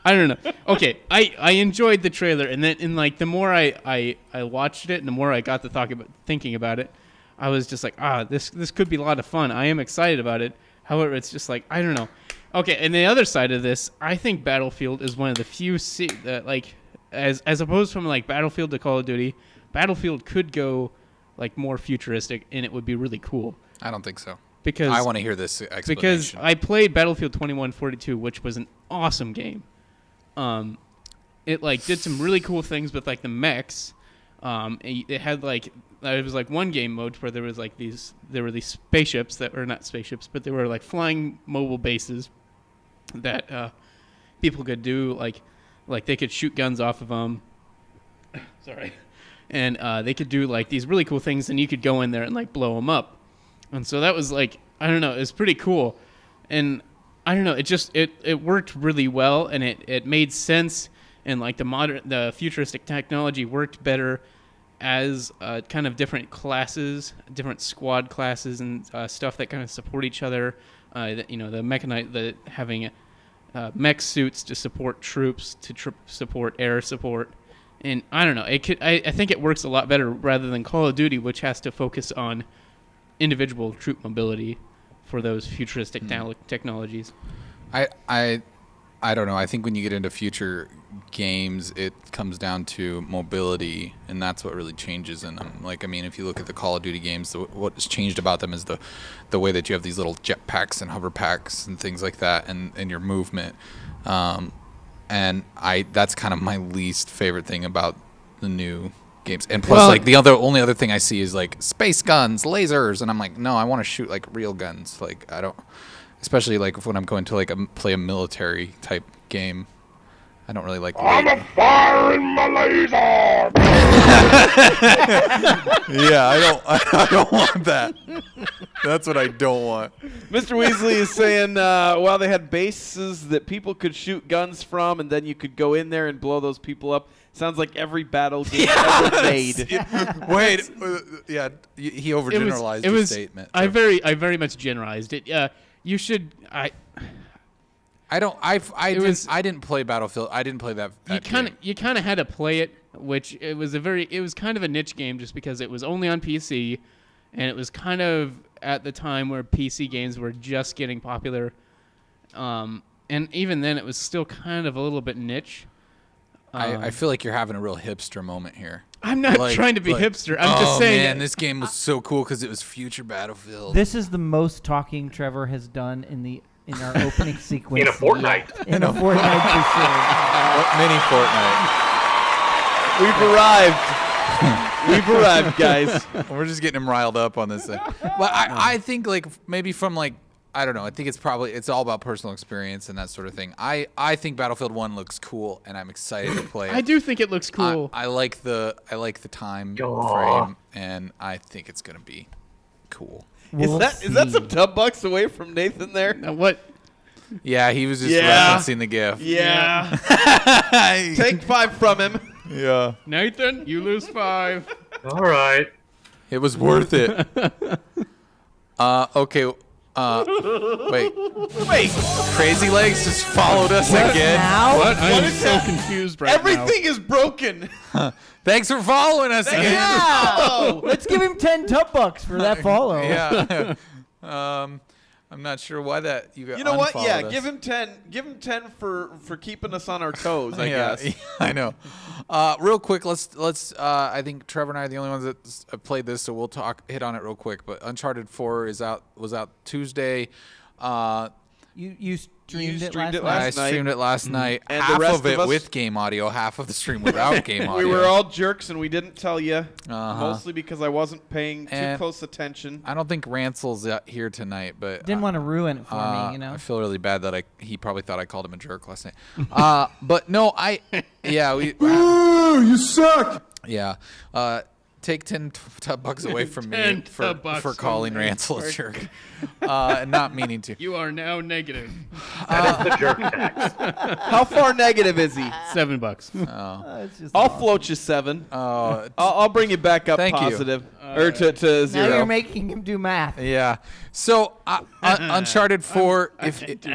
I don't know. Okay, I enjoyed the trailer, and then like the more I watched it, and the more I got to thinking about it, I was just like, this could be a lot of fun. I am excited about it. However, it's just like I don't know. Okay, and the other side of this, I think Battlefield is one of the few that like as opposed from like Battlefield to Call of Duty, Battlefield could go like more futuristic, and it would be really cool. I don't think so. Because I want to hear this explanation. Because I played Battlefield 2142, which was an awesome game. It like did some really cool things with like the mechs. It had like it was like one game mode where there were these spaceships that were not spaceships, but they were like flying mobile bases that people could do like they could shoot guns off of them. Sorry, and they could do like these really cool things, and you could go in there and like blow them up. And so that was like, I don't know, it was pretty cool. And I don't know, it just, it worked really well and it made sense. And like the futuristic technology worked better as kind of different classes, different squad classes and stuff that kind of support each other. You know, having mech suits to support troops, to support air support. And I don't know, I think it works a lot better rather than Call of Duty, which has to focus on individual troop mobility for those futuristic technologies. I don't know. I think when you get into future games, it comes down to mobility, and that's what really changes in them. Like, I mean, if you look at the Call of Duty games, what's changed about them is the way that you have these little jetpacks and hover packs and things like that, and your movement. And that's kind of my least favorite thing about the new games. And plus, well, like the only other thing I see is like space guns, lasers, and I'm like, no, I want to shoot like real guns. Like I don't, especially like when I'm going to like play a military type game. I don't really like. I'm firing my laser. Yeah, I don't want that. That's what I don't want. Mr. Weasley is saying, well, they had bases that people could shoot guns from, and then you could go in there and blow those people up. Sounds like every battle game ever made. Wait, yeah, he overgeneralized the statement. I very much generalized it. You should. I don't. I didn't play Battlefield. I didn't play that. You kind of had to play it, which it was a very. It was kind of a niche game just because it was only on PC, and it was kind of at the time where PC games were just getting popular, and even then it was still kind of a little bit niche. I feel like you're having a real hipster moment here. I'm not trying to be hipster. I'm just saying. Oh, man, this game was so cool because it was future Battlefield. This is the most talking Trevor has done in the in our opening sequence. In a Fortnite. In a Fortnite. What mini Fortnite? We've arrived. We've arrived, guys. We're just getting him riled up on this thing. But I think, like, maybe from, like, I don't know. I think it's probably, it's all about personal experience and that sort of thing. I think Battlefield 1 looks cool, and I'm excited to play it. I do think it looks cool. I like the time frame, and I think it's gonna be cool. Is that some $10 away from Nathan there? Now what? Yeah, he was just referencing the GIF. Yeah. Take 5 from him. Yeah. Nathan, you lose 5. All right. It was worth it. Okay. Wait. Crazy Legs just followed us again. Now? What? I am so confused right now. Everything is broken. Thanks for following us again. Yeah. Let's give him 10 $10 for that follow. Yeah. I'm not sure why that you got. You know what? Yeah, us. Give him 10. Give him 10 for keeping us on our toes. I guess. Yeah, I know. Real quick, let's. I think Trevor and I are the only ones that played this, so we'll hit on it real quick. But Uncharted 4 was out Tuesday. You streamed it last night. I streamed it last night. And half the rest of it with game audio, half of the stream without game audio. We were all jerks and we didn't tell you, mostly because I wasn't paying too close attention. I don't think Ransel's here tonight, but didn't want to ruin it for me. You know, I feel really bad that he probably thought I called him a jerk last night. But no, Ooh, you suck. Yeah. Take $10 away from me for calling Ransel a jerk, and not meaning to. You are now negative. That is the jerk tax. How far negative is he? $7. Oh. I'll float you 7. Oh, I'll bring you back up positive, or to 0. Now you're making him do math. Yeah. So Uncharted 4. I think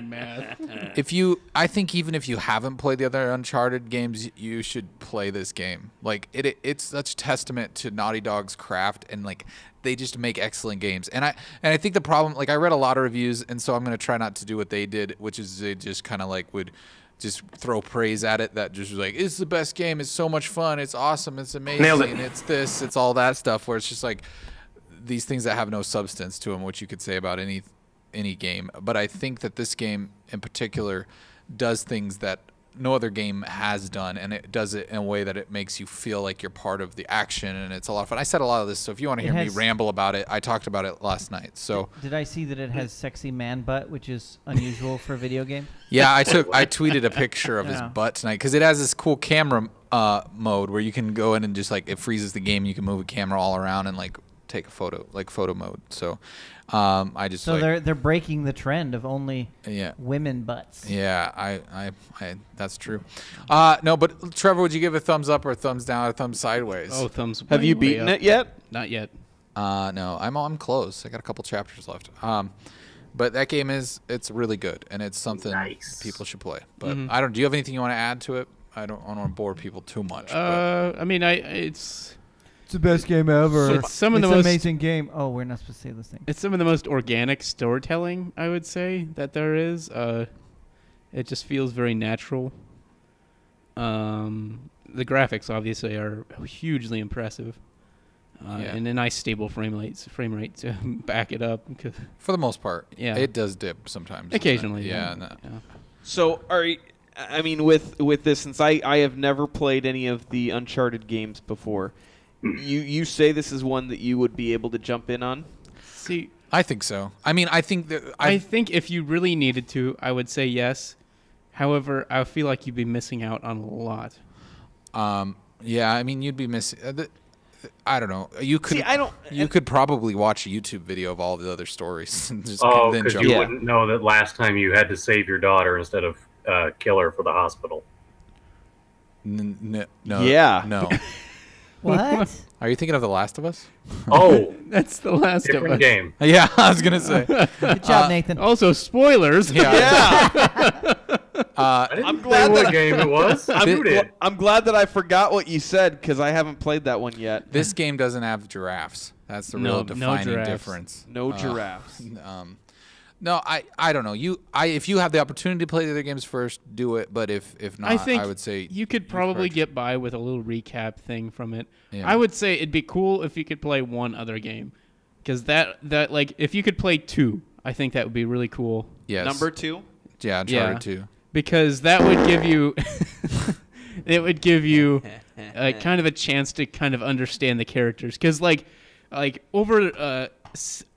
even if you haven't played the other Uncharted games, you should play this game. Like it's such testament to Naughty Dog's craft, and like they just make excellent games. And I think the problem, like I read a lot of reviews, and so I'm gonna try not to do what they did, which is they just kind of like would just throw praise at it, that just was like, it's the best game, it's so much fun, it's awesome, it's amazing, nailed it. It's this, it's all that stuff, where it's just like these things that have no substance to them, which you could say about any game. But I think that this game in particular does things that no other game has done, and it does it in a way that it makes you feel like you're part of the action, and it's a lot of fun. I said a lot of this, so if you want to hear me ramble about it, I talked about it last night. So did I see that it has sexy man butt, which is unusual for a video game? Yeah, I tweeted a picture of his butt tonight, because it has this cool camera mode where you can go in and just like, it freezes the game, you can move a camera all around and like take a photo, like photo mode. So I just they're breaking the trend of only women butts. Yeah, I that's true. No, but Trevor, would you give a thumbs up or a thumbs down or a thumbs sideways? Oh, thumbs. Have you beaten it yet? Not yet. No, I'm close. I got a couple chapters left. But that game it's really good, and it's something people should play. But I don't. Do you have anything you want to add to it? I don't want to bore people too much. I mean, it's the best game ever. It's some of the most amazing game. Oh, we're not supposed to say this thing. It's some of the most organic storytelling, I would say, that there is. It just feels very natural. The graphics obviously are hugely impressive, and a nice stable frame rate to back it up. For the most part, yeah, it does dip sometimes. Occasionally, yeah. So, I mean, with this, since I have never played any of the Uncharted games before. You say this is one that you would be able to jump in on? See, I think so. I mean, I think that I think if you really needed to, I would say yes. However, I feel like you'd be missing out on a lot. Yeah, I mean, you'd be missing. I don't know. You could. See, you could probably watch a YouTube video of all the other stories. And just because you wouldn't know that last time you had to save your daughter instead of kill her for the hospital. No. Yeah. No. What? Are you thinking of The Last of Us? Oh, that's The Last of Us game. Yeah, I was gonna say. Good job, Nathan. Also, spoilers. Yeah. I'm glad that game it was. I'm glad that I forgot what you said, because I haven't played that one yet. This game doesn't have giraffes. That's the real defining difference. No giraffes. No, I don't know. If you have the opportunity to play the other games first, do it. But if not, I would say you could probably get by with a little recap thing from it. Yeah. I would say it'd be cool if you could play one other game, because if you could play 2, I think that would be really cool. Yes. Number 2? Yeah, Uncharted 2. Because that would give you it would give you kind of a chance to kind of understand the characters, cuz like over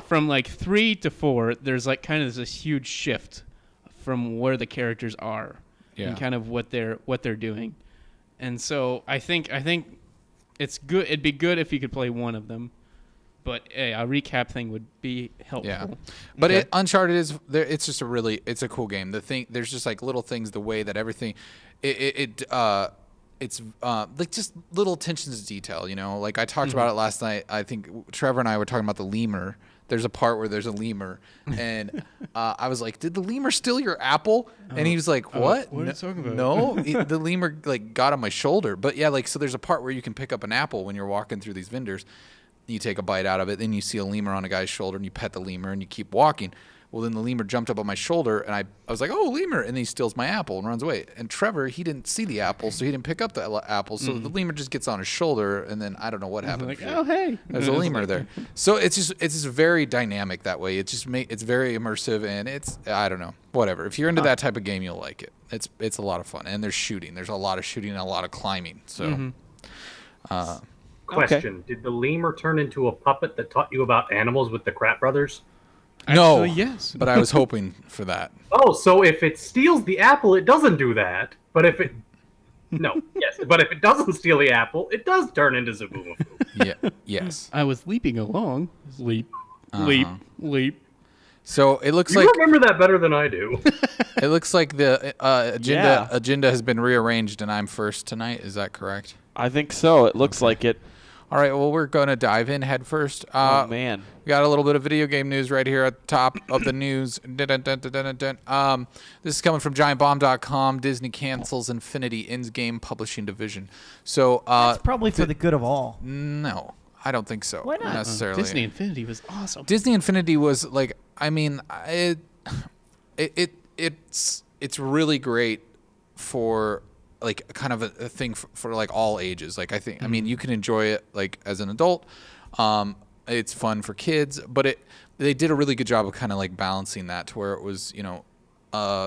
from like 3 to 4 there's like kind of this huge shift from where the characters are and kind of what they're doing. And so I think it's good. It'd be good if you could play one of them, but hey, a recap thing would be helpful. Yeah, but okay. Uncharted is there. It's just it's a cool game. The thing there's just like little things, the way that everything, it's like just little attentions to detail. You know, like I talked about it last night. I think Trevor and I were talking about the lemur. There's a part where there's a lemur, and I was like, "Did the lemur steal your apple?" And he was like, "What? What are you talking about?" No, the lemur like got on my shoulder. But yeah, like so, there's a part where you can pick up an apple when you're walking through these vendors. You take a bite out of it, then you see a lemur on a guy's shoulder, and you pet the lemur, and you keep walking. Well, then the lemur jumped up on my shoulder, and I was like, "Oh, lemur!" And then he steals my apple and runs away. And Trevor, he didn't see the apple, so he didn't pick up the apple. So the lemur just gets on his shoulder, and then I don't know what happened. Like, oh, hey, there's a lemur there. So it's just very dynamic that way. It just it's very immersive, and it's I don't know, whatever. If you're into that type of game, you'll like it. It's a lot of fun, and there's shooting. There's a lot of shooting and a lot of climbing. So. Question: Did the lemur turn into a puppet that taught you about animals with the Crap Brothers? No, actually, yes. But I was hoping for that. Oh, so if it steals the apple, it doesn't do that. But if it but if it doesn't steal the apple, it does turn into Zaboomafoo. Yeah. Yes. I was leaping along. Leap, leap, leap. So it looks like you remember that better than I do. It looks like the agenda has been rearranged, and I'm first tonight. Is that correct? I think so. It looks like it. All right. Well, we're going to dive in head first. Oh, man. We got a little bit of video game news right here at the top of the news. This is coming from GiantBomb.com. Disney cancels Infinity in-game publishing division. So that's probably for the good of all. No, I don't think so. Why not? Necessarily. Disney Infinity was awesome. Disney Infinity was like, I mean, it's really great for like kind of a thing for like all ages. Like I think, I mean, you can enjoy it like as an adult. It's fun for kids, but they did a really good job of kind of like balancing that to where it was, you know,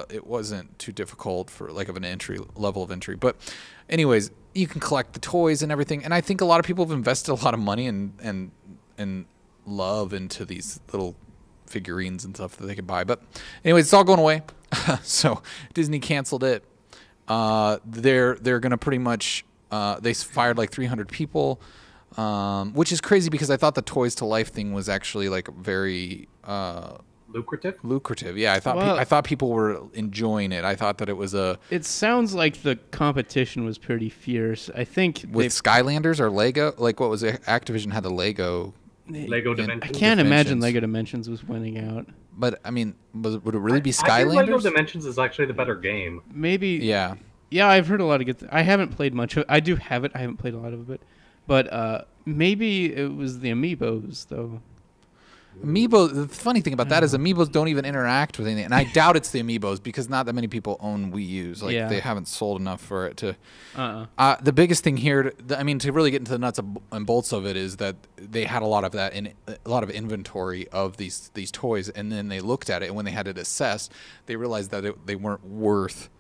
it wasn't too difficult for like of an entry level of entry. But anyways, you can collect the toys and everything. And I think a lot of people have invested a lot of money and love into these little figurines and stuff that they could buy. But anyways, it's all going away. So Disney canceled it. They're gonna pretty much they fired like 300 people, which is crazy because I thought the Toys to Life thing was actually like very lucrative. Yeah, I thought people were enjoying it. I thought that it was a. It sounds like the competition was pretty fierce. I think with Skylanders or Lego, like what was it? Activision had the Lego Dimensions. I can't imagine Lego Dimensions was winning out. But I mean, would it really be Skylanders? I think Lego Dimensions is actually the better game. Maybe. Yeah. Yeah, I've heard a lot of good. I haven't played much of it. I do have it. I haven't played a lot of it, but maybe it was the Amiibos though. Amiibo. The funny thing about that is Amiibos don't even interact with anything, and I doubt it's the Amiibos because not that many people own Wii U's. Like they haven't sold enough for it to. The biggest thing here, I mean, to really get into the nuts and bolts of it, is that they had a lot of that in a lot of inventory of these toys, and then they looked at it, and when they had it assessed, they realized that they weren't worth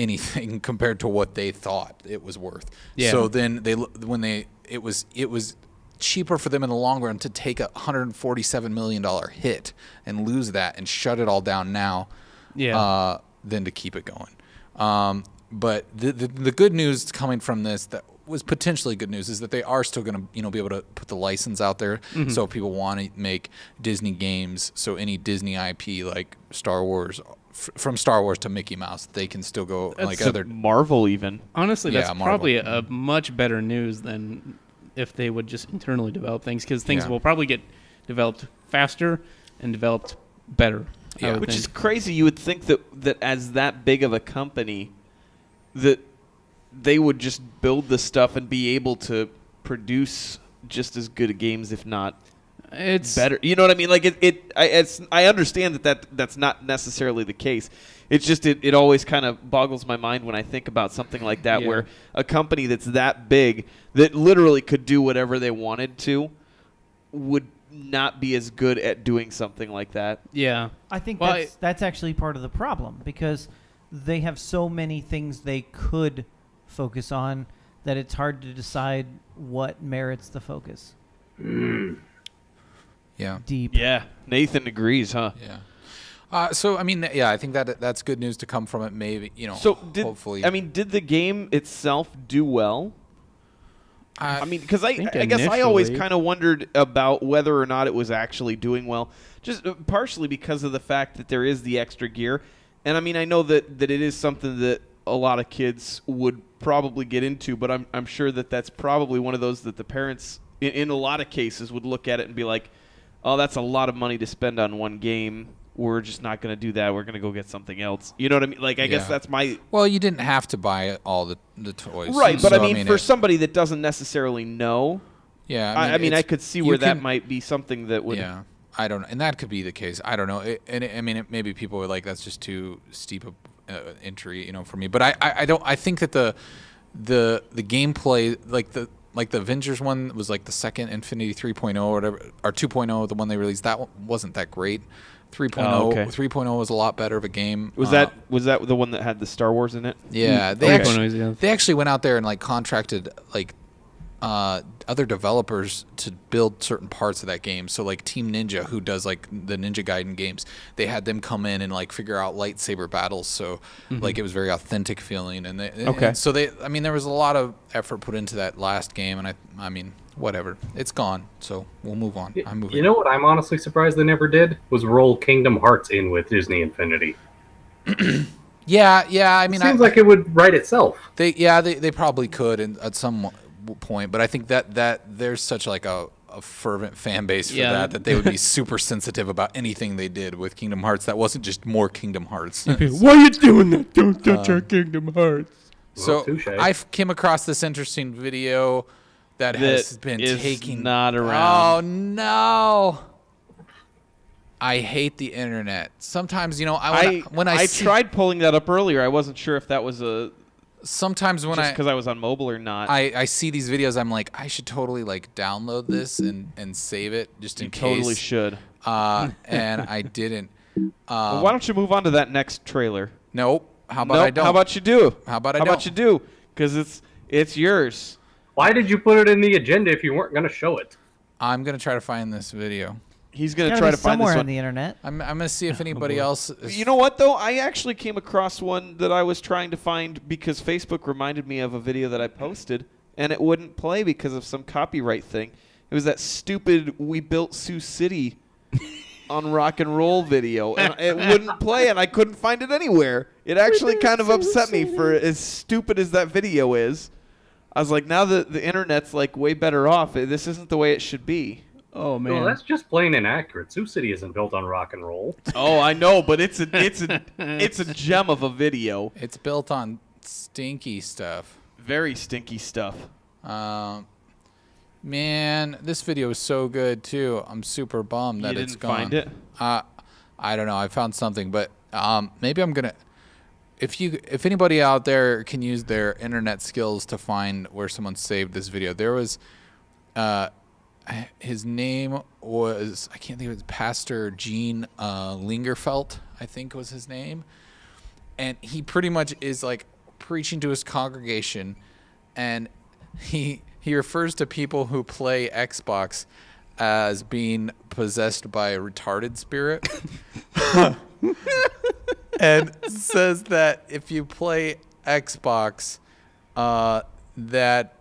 anything compared to what they thought it was worth. Yeah. So then it was cheaper for them in the long run to take a $147 million hit and lose that and shut it all down now than to keep it going. But the good news coming from this that was potentially good news is that they are still going to be able to put the license out there. So if people want to make Disney games, so any Disney IP like Star Wars, from Star Wars to Mickey Mouse, they can still go like other Marvel even. Honestly, that's probably a much better news than if they would just internally develop things, because things will probably get developed faster and developed better. Yeah. Which is crazy. You would think that as that big of a company, that they would just build the stuff and be able to produce just as good games, if not better. You know what I mean? Like I understand that's not necessarily the case. It's just it always kind of boggles my mind when I think about something like that, where a company that's that big that literally could do whatever they wanted to would not be as good at doing something like that. Yeah. I think that's actually part of the problem, because they have so many things they could focus on that it's hard to decide what merits the focus. Yeah. Deep. Yeah. Nathan agrees, huh? Yeah. So, I mean, yeah, I think that that's good news to come from it, maybe, you know, so hopefully. I mean, did the game itself do well? I mean, because I guess I always kind of wondered about whether or not it was actually doing well, just partially because of the fact that there is the extra gear. And, I mean, I know that it is something that a lot of kids would probably get into, but I'm sure that that's probably one of those that the parents, in a lot of cases, would look at it and be like, oh, that's a lot of money to spend on one game. We're just not going to do that. We're going to go get something else. You know what I mean? Like, I guess that's my... Well, you didn't have to buy all the toys. Right, but so, I mean, for somebody that doesn't necessarily know, yeah, I mean, I could see where that might be something that would... Yeah, I don't know. And that could be the case. I don't know. Maybe people were like, that's just too steep an entry, you know, for me. But I don't... I think that the gameplay, like the Avengers one was like the second Infinity 3.0 or whatever, or 2.0, the one they released. That one wasn't that great. 3.0 was a lot better of a game. Was that the one that had the Star Wars in it? Yeah, they actually went out there and like contracted like other developers to build certain parts of that game. So like Team Ninja, who does like the Ninja Gaiden games, they had them come in and like figure out lightsaber battles. So like it was very authentic feeling. And I mean, there was a lot of effort put into that last game, and I mean, whatever, it's gone, so we'll move on. I'm moving. You know what I'm honestly surprised they never did was roll Kingdom Hearts in with Disney Infinity. yeah. I mean, it seems like it would write itself. They probably could, and at some point, but I think that there's such like a fervent fan base for that they would be super sensitive about anything they did with Kingdom Hearts that wasn't just more Kingdom Hearts. Why are you doing that? Don't touch our Kingdom Hearts. So I came across this interesting video. That has been taking... not around. Oh, no. I hate the internet. Sometimes, you know, when I tried pulling that up earlier. I wasn't sure if that was a... Sometimes when just because I was on mobile or not. I see these videos. I'm like, I should totally, like, download this and save it just in case. You totally should. And I didn't. Well, why don't you move on to that next trailer? Nope. How about I don't? How about you do? How about I don't? How about you do? Because it's yours. Why did you put it in the agenda if you weren't going to show it? I'm going to try to find this video. He's going to try to find this one. Somewhere on the internet. I'm going to see if anybody else... You know what, though? I actually came across one that I was trying to find because Facebook reminded me of a video that I posted, and it wouldn't play because of some copyright thing. It was that stupid We Built Sioux City on rock and roll video, and it wouldn't play, and I couldn't find it anywhere. It actually kind of upset me for as stupid as that video is. I was like, now the internet's like way better off. This isn't the way it should be. Oh man, well, that's just plain inaccurate. Sioux City isn't built on rock and roll. Oh, I know, but it's a gem of a video. It's built on stinky stuff. Very stinky stuff. Man, this video is so good too. I'm super bummed that it's gone. You didn't find it? I don't know. I found something, but maybe I'm gonna. If anybody out there can use their internet skills to find where someone saved this video, there was, his name was, I can't think of it, Pastor Gene Lingerfelt, I think was his name. And he pretty much is like preaching to his congregation, and he refers to people who play Xbox as being possessed by a retarded spirit. And says that if you play Xbox, that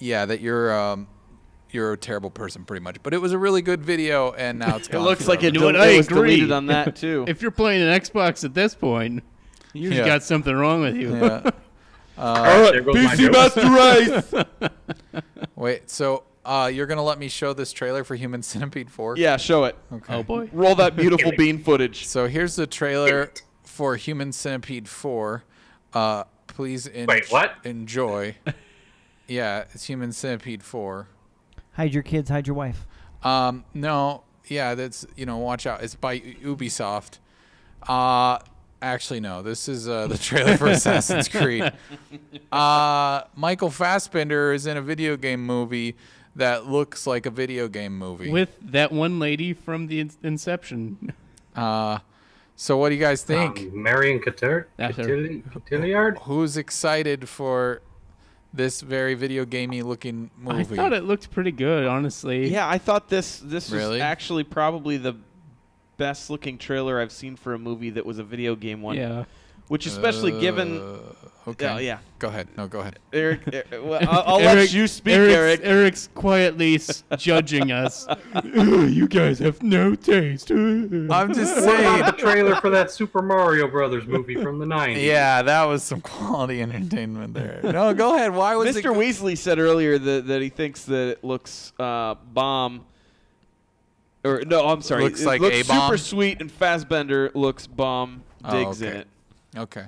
you're a terrible person, pretty much. But it was a really good video, and now it's gone. It looks like it was deleted on that too. If you're playing an Xbox at this point, you've got something wrong with you. Yeah. PC Master Race. Wait, so you're gonna let me show this trailer for Human Centipede 4? Yeah, show it. Okay. Oh boy, roll that beautiful bean footage. So here's the trailer for Human Centipede 4, please enjoy. Yeah, it's Human Centipede 4. Hide your kids, hide your wife. No, yeah, that's, you know, watch out. It's by Ubisoft. Actually, no, this is the trailer for Assassin's Creed. Michael Fassbender is in a video game movie that looks like a video game movie. With that one lady from the Inception. So what do you guys think? Marion Cotillard? Who's excited for this very video gamey looking movie? I thought it looked pretty good, honestly. Yeah, I thought this really? Was actually probably the best looking trailer I've seen for a movie that was a video game one. Yeah. Which, especially given... Okay. Yeah. Go ahead. No, go ahead. Eric well, I'll let you speak, Eric. Eric's quietly judging us. You guys have no taste. I'm just saying. The trailer for that Super Mario Brothers movie from the 90s. Yeah, that was some quality entertainment there. No, go ahead. Why was Mr. Weasley said earlier that he thinks that it looks bomb. Or no, I'm sorry. Looks like looks A-bomb. Super sweet, and Fassbender looks bomb. Digs in it. Okay.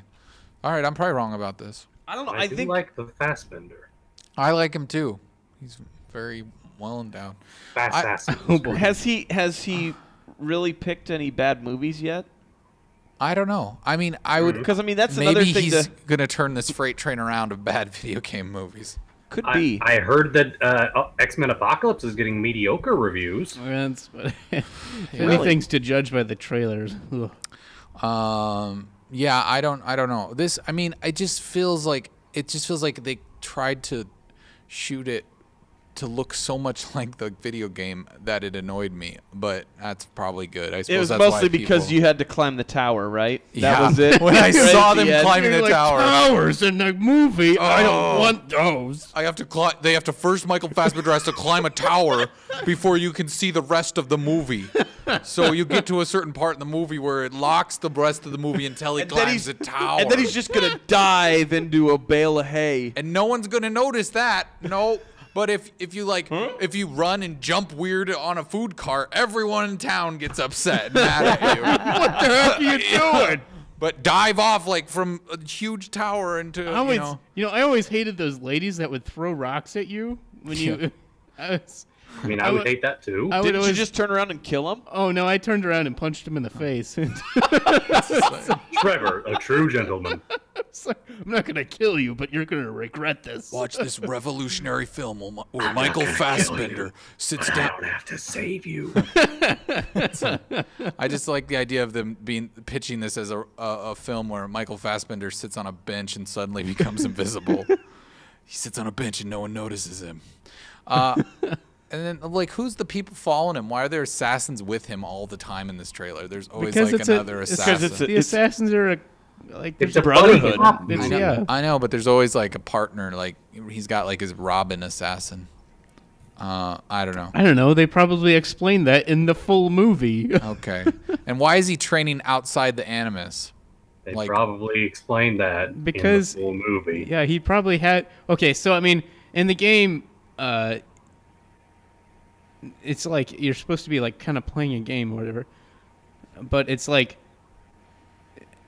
All right, I'm probably wrong about this. I don't know. I think like the Fassbender. I like him too. He's very well endowed. Has he really picked any bad movies yet? I don't know. I mean, I would because I mean that's maybe another thing. He's gonna turn this freight train around of bad video game movies. Could be. I heard that X-Men Apocalypse is getting mediocre reviews. That's anything's to judge by the trailers. Yeah, I don't know. This, I mean, it just feels like they tried to shoot it to look so much like the video game that it annoyed me. But that's probably good. I suppose it was that's mostly why because you had to climb the tower, right? Yeah. That was it. When I saw them climbing the tower, towers in the movie, I don't want those. I have to climb. They have to first. Michael Fassbender has to climb a tower before you can see the rest of the movie. So you get to a certain part in the movie where it locks the rest of the movie until he climbs a tower. And then he's just going to dive into a bale of hay. And no one's going to notice that. No. But if you run and jump weird on a food cart, everyone in town gets upset and mad at you. What the heck are you doing? But dive off like from a huge tower into I always hated those ladies that would throw rocks at you when you. I would hate that too. Didn't you just turn around and kill him? Oh no, I turned around and punched him in the face. Trevor, a true gentleman. I'm not gonna kill you, but you're gonna regret this. Watch this revolutionary film where Michael Fassbender sits down. I don't have to save you. I just like the idea of them pitching this as a film where Michael Fassbender sits on a bench and suddenly becomes invisible. He sits on a bench and no one notices him. And then, like, who's the people following him? Why are there assassins with him all the time in this trailer? There's always like another assassin. The assassins are it's a brotherhood. I know, but there's always like a partner. Like he's got like his Robin assassin. I don't know. I don't know. They probably explained that in the full movie. Okay. And why is he training outside the Animus? They probably explained that because in the full movie. Yeah, he probably had. Okay, so I mean, in the game. It's like you're supposed to be like kind of playing a game or whatever, but it's like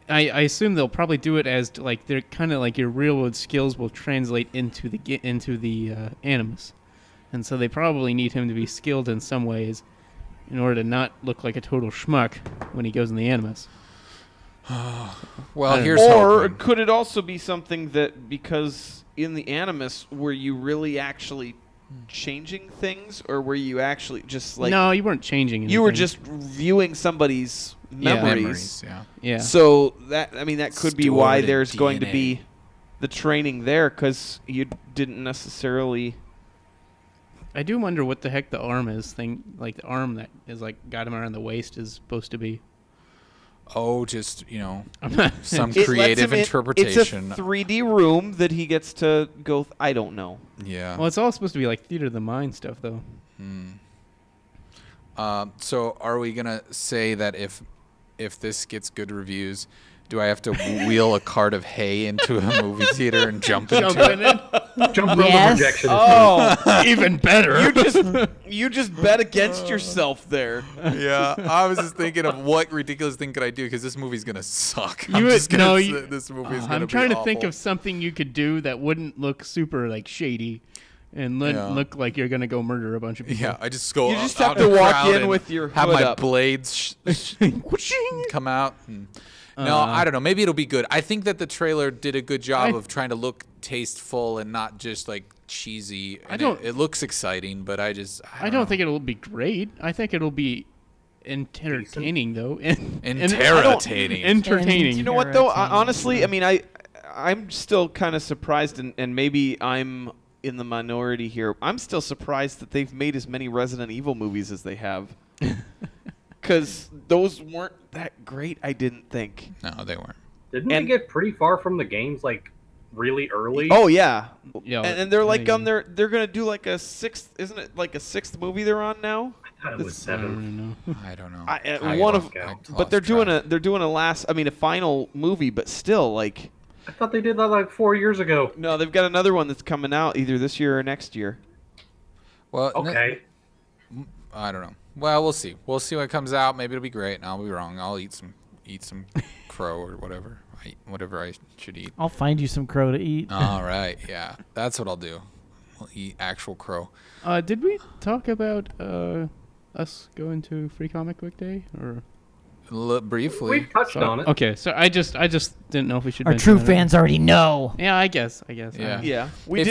I assume they'll probably do it as like they're kind of like your real world skills will translate into the Animus, and so they probably need him to be skilled in some ways in order to not look like a total schmuck when he goes in the Animus. Well, here's or could it also be something that because in the Animus were you really actually changing things, or were you actually just like? No, you weren't changing anything. You were just viewing somebody's memories. Yeah. So that I mean that could be why there's DNA. Going to be the training there because you didn't necessarily. I do wonder what the heck the arm is thing, like the arm that is like got him around the waist is supposed to be. Oh, just you know, some creative interpretation. It's a 3D room that he gets to go. I don't know. Yeah. Well, it's all supposed to be like theater of the mind stuff, though. So, are we gonna say that if this gets good reviews, do I have to wheel a cart of hay into a movie theater and jump into it? Jump yes. Over rejection. Oh, even better. You just bet against yourself there. Yeah, I was just thinking of what ridiculous thing could I do because this movie's gonna suck. I'm trying to think of something you could do that wouldn't look super like shady. And look like you're gonna go murder a bunch of people. Yeah, I just go. You just have to walk in with your hood up. Have my blades come out. And No, I don't know. Maybe it'll be good. I think that the trailer did a good job of trying to look tasteful and not just like cheesy. And it looks exciting, but I don't think it'll be great. I think it'll be entertaining, though. Entertaining. You know what, though? Honestly, I mean, I'm still kind of surprised, and maybe I'm in the minority here. I'm still surprised that they've made as many Resident Evil movies as they have. Because those weren't that great, I didn't think. No, they weren't. Didn't they get pretty far from the games, like, really early? Oh, yeah. And they're, like, on their, they're going to do, like, a sixth, isn't it, like, a sixth movie they're on now? I thought it was seven. I don't know. But they're doing a last, I mean, a final movie, but still, like... I thought they did that, like, 4 years ago. No, they've got another one that's coming out either this year or next year. Well, okay. I don't know. Well, we'll see. We'll see what comes out. Maybe it'll be great, and I'll be wrong. I'll eat some crow or whatever. Whatever I should eat. I'll find you some crow to eat. All right, yeah, that's what I'll do. I'll eat actual crow. Did we talk about us going to Free Comic Book Day or? Briefly, we've touched on it. Okay, so I just didn't know if we should. Our true fans already know. Yeah, I guess. Yeah, yeah. We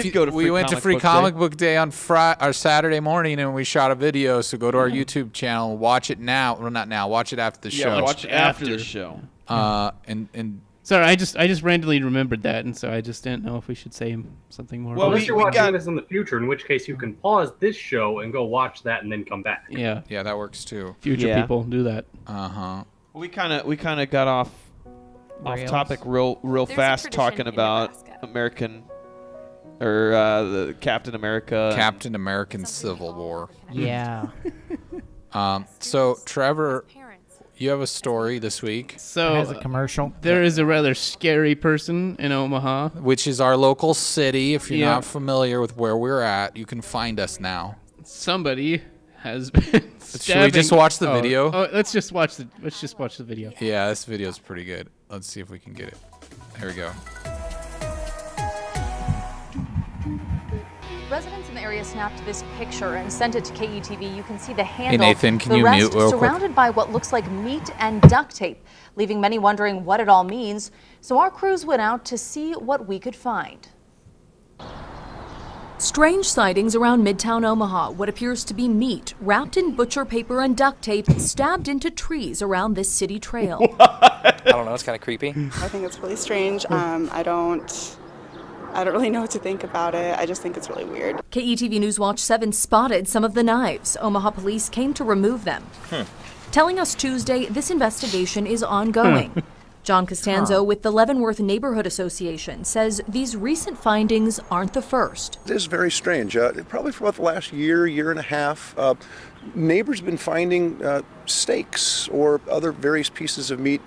went to Free Comic Book Day on Friday, or Saturday morning, and we shot a video. So go to our YouTube channel, watch it now. Well, not now. Watch it after the show. Watch it after the show. And sorry, I just randomly remembered that, and so I just didn't know if we should say something more. Well, unless you're watching this in the future, in which case you can pause this show and go watch that, and then come back. Yeah, yeah, that works too. Future people do that. Uh huh. We kind of got off topic real fast talking about American or the Captain American Civil War. Yeah. So Trevor. You have a story this week. So as a commercial, there is a rather scary person in Omaha, which is our local city. If you're not familiar with where we're at, you can find us now. Somebody has been stabbing. Should we just watch the video? Oh, let's just watch the video. Yeah, this video is pretty good. Let's see if we can get it. Here we go. Residents in the area snapped this picture and sent it to KETV. You can see the handle. Hey Nathan, can you mute real quick? Surrounded by what looks like meat and duct tape, leaving many wondering what it all means. So our crews went out to see what we could find. Strange sightings around Midtown Omaha. What appears to be meat wrapped in butcher paper and duct tape, stabbed into trees around this city trail. What? I don't know. It's kind of creepy. I think it's really strange. I don't really know what to think about it. I just think it's really weird. KETV Newswatch 7 spotted some of the knives. Omaha police came to remove them. Telling us Tuesday this investigation is ongoing. John Costanzo with the Leavenworth Neighborhood Association says these recent findings aren't the first. It is very strange. Probably for about the last year, year and a half, neighbors have been finding steaks or other various pieces of meat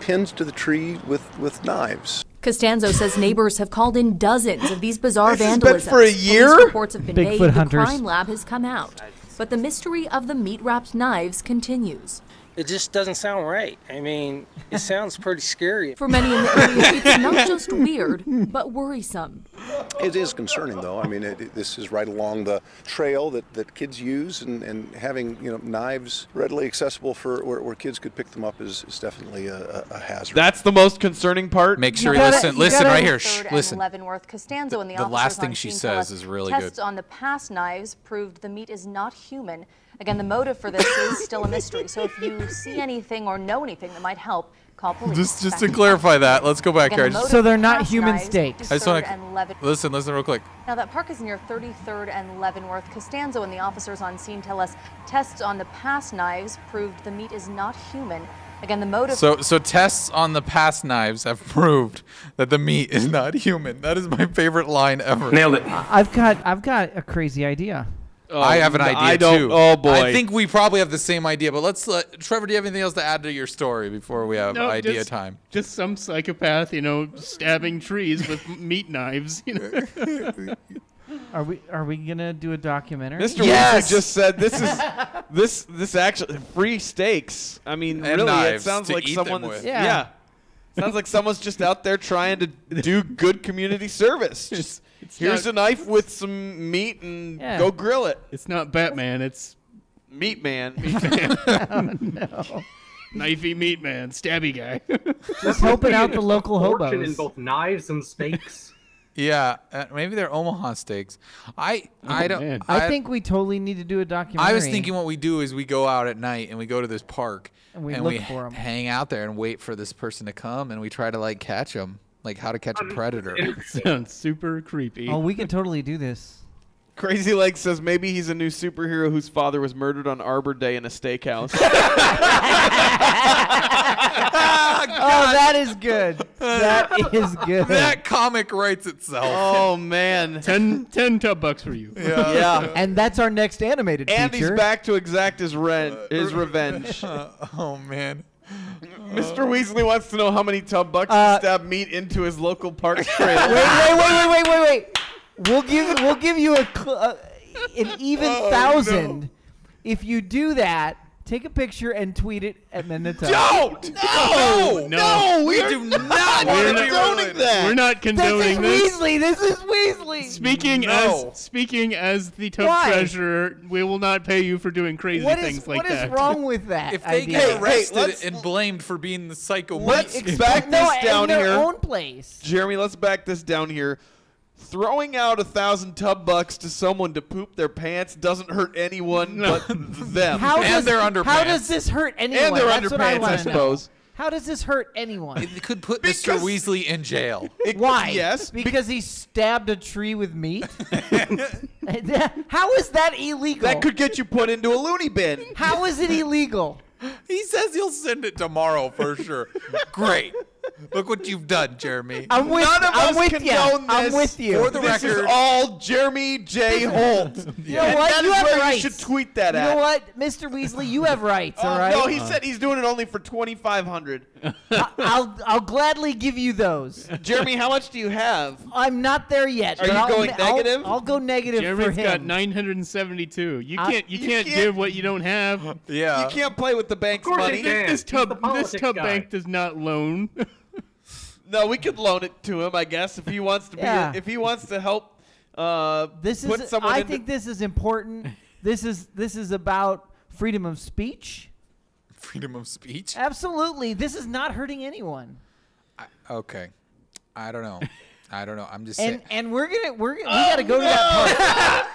pinned to the tree with knives. Costanzo says neighbors have called in dozens of these bizarre vandalisms. For a year? Police reports have been made. The crime lab has come out. But the mystery of the meat-wrapped knives continues. It just doesn't sound right. I mean, it sounds pretty scary. For many in the area, it's not just weird, but worrisome. It is concerning, though. I mean, this is right along the trail that kids use, and having knives readily accessible for where kids could pick them up is definitely a hazard. That's the most concerning part. Make sure you listen right here. Shh, listen. Leavenworth, Costanzo and the last thing she says is really good. Tests on the past knives proved the meat is not human. Again, the motive for this is still a mystery. So if you see anything or know anything that might help, call police. Just to clarify that, let's go back here. So they're not human steaks. I just want to listen real quick. Now that park is near 33rd and Leavenworth. Costanzo and the officers on scene tell us tests on the past knives proved the meat is not human. Again, the motive. So tests on the past knives have proved that the meat is not human. That is my favorite line ever. Nailed it. I've got a crazy idea. I have an idea, too. Oh, boy. I think we probably have the same idea, but let's... Trevor, do you have anything else to add to your story before we have idea time? Just some psychopath, stabbing trees with meat knives, Are we going to do a documentary? Mr. Yes! Wilson just said this is... this actually... Free steaks. I mean, and really, it sounds like someone... Yeah. Sounds like someone's just out there trying to do good community service. Just... Here's a knife with some meat and go grill it. It's not Batman. It's Meat Man. Oh, no. Knifey meat man, stabby guy. Just helping out the local hobos. In both knives and steaks. Yeah, maybe they're Omaha steaks. I think we totally need to do a documentary. I was thinking what we do is we go out at night and we go to this park and we hang out there and wait for this person to come and we try to like catch them, like how to catch a predator. It sounds super creepy. Oh, we can totally do this. Crazy Lake says maybe he's a new superhero whose father was murdered on Arbor Day in a steakhouse. Oh, that is good. That is good. That comic writes itself. Oh, man. Ten $10 for you. Yeah. Yeah. And that's our next animated feature. Andy's back to exact his revenge. Oh, man. Mr. Weasley wants to know how many $10 he stabbed meat into his local park trailer. Wait. We'll give you an even thousand if you do that. Take a picture and tweet it at Minnetonka. Don't! No! We do not condoning that. We're not condoning this. This is Weasley. Speaking as the top treasurer, we will not pay you for doing crazy things like that. What is wrong with that? If they get arrested and blamed for being the psycho, let's back this down here. In their own place. Jeremy, let's back this down here. Throwing out $1,000 to someone to poop their pants doesn't hurt anyone but them. Their underpants. How does this hurt anyone? And their underpants, I suppose. How does this hurt anyone? It could put Mr. Weasley in jail. Why? Yes. Because he stabbed a tree with meat? How is that illegal? That could get you put into a loony bin. How is it illegal? He says he'll send it tomorrow for sure. Great. Look what you've done, Jeremy. None of us condone this. I'm with you. For the record, this is all Jeremy J. Holt. You should tweet that at. You know what, Mr. Weasley, you have rights, all right? No, he said he's doing it only for $2,500. I'll gladly give you those. Jeremy, how much do you have? I'm not there yet. Are you going negative? I'll go negative for him. Jeremy's got 972. You can't give what you don't have. Yeah. You can't play with the bank's money. This tub bank does not loan. No, we could loan it to him, I guess, if he wants to be. Yeah. If he wants to help, I think this is important. This is about freedom of speech. Freedom of speech. Absolutely, this is not hurting anyone. I don't know. I don't know. I'm just saying. And we gotta go to that park.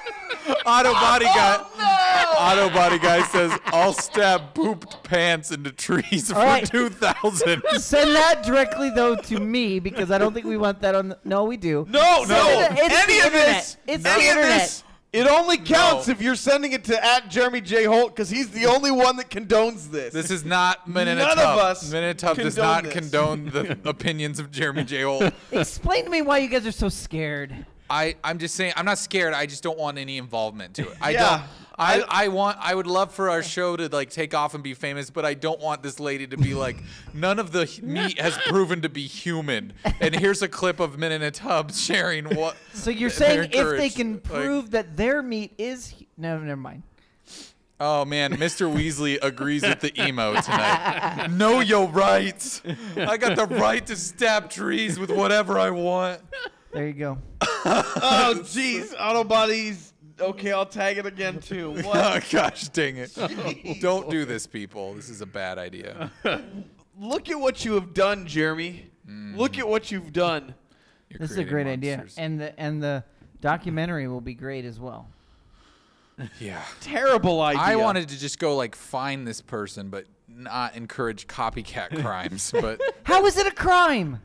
Autobody guy says, "I'll stab pooped pants into trees for 2,000." Send that directly though to me because I don't think we want that on. No, we do. No, it's the internet. It only counts if you're sending it to @JeremyJHolt because he's the only one that condones this. This is not Minutub. None of us. Minutub does not condone the opinions of Jeremy J. Holt. Explain to me why you guys are so scared. I'm just saying, I'm not scared. I just don't want any involvement to it. I would love for our show to like take off and be famous, but I don't want this lady to be like, none of the meat has proven to be human. And here's a clip of Men in a Tub sharing what. So you're saying if they can prove that their meat is never mind. Oh man, Mr. Weasley agrees with the emo tonight. Know your rights. I got the right to stab trees with whatever I want. There you go. Oh jeez, Autobody's. Okay, I'll tag it again too. What? Oh, gosh, dang it. Jeez. Don't do this, people. This is a bad idea. Look at what you have done, Jeremy. Look at what you've done. This is a great idea. And the documentary will be great as well. Yeah. Terrible idea. I wanted to just go like find this person but not encourage copycat crimes. But how is it a crime?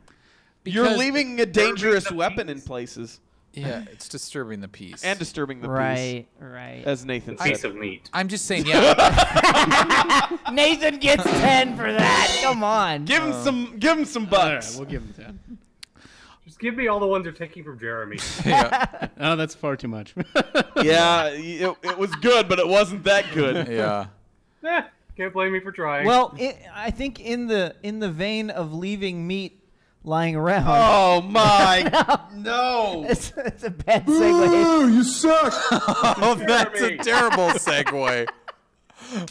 You're leaving a dangerous weapon in places. Yeah, it's disturbing the peace. And disturbing the peace. Right. As Nathan said. Piece of meat. I'm just saying, yeah. Nathan gets 10 for that. Come on. Give him some bucks. All right, we'll give him 10. Just give me all the ones you're taking from Jeremy. Yeah. Oh, that's far too much. Yeah, it was good, but it wasn't that good. Yeah. Can't blame me for trying. Well, I think in the vein of leaving meat lying around. Oh my! No, it's a bad segue. Ooh, you suck. Oh, that's a terrible segue.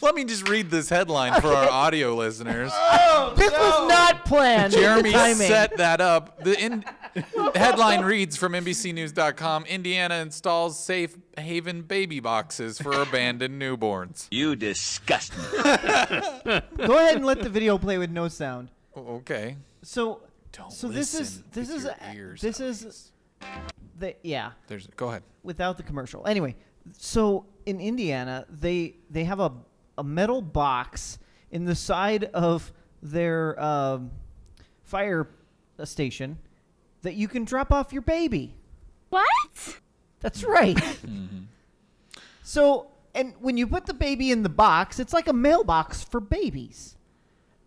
Let me just read this headline for our audio listeners. Oh, this was not planned. Jeremy set that up. The in Headline reads from NBCnews.com, Indiana installs safe haven baby boxes for abandoned newborns. You disgust me. Go ahead and let the video play with no sound. Okay. So go ahead. Without the commercial. Anyway, so in Indiana, they have a metal box in the side of their fire station that you can drop off your baby. What? That's right. Mm-hmm. So, and when you put the baby in the box, it's like a mailbox for babies.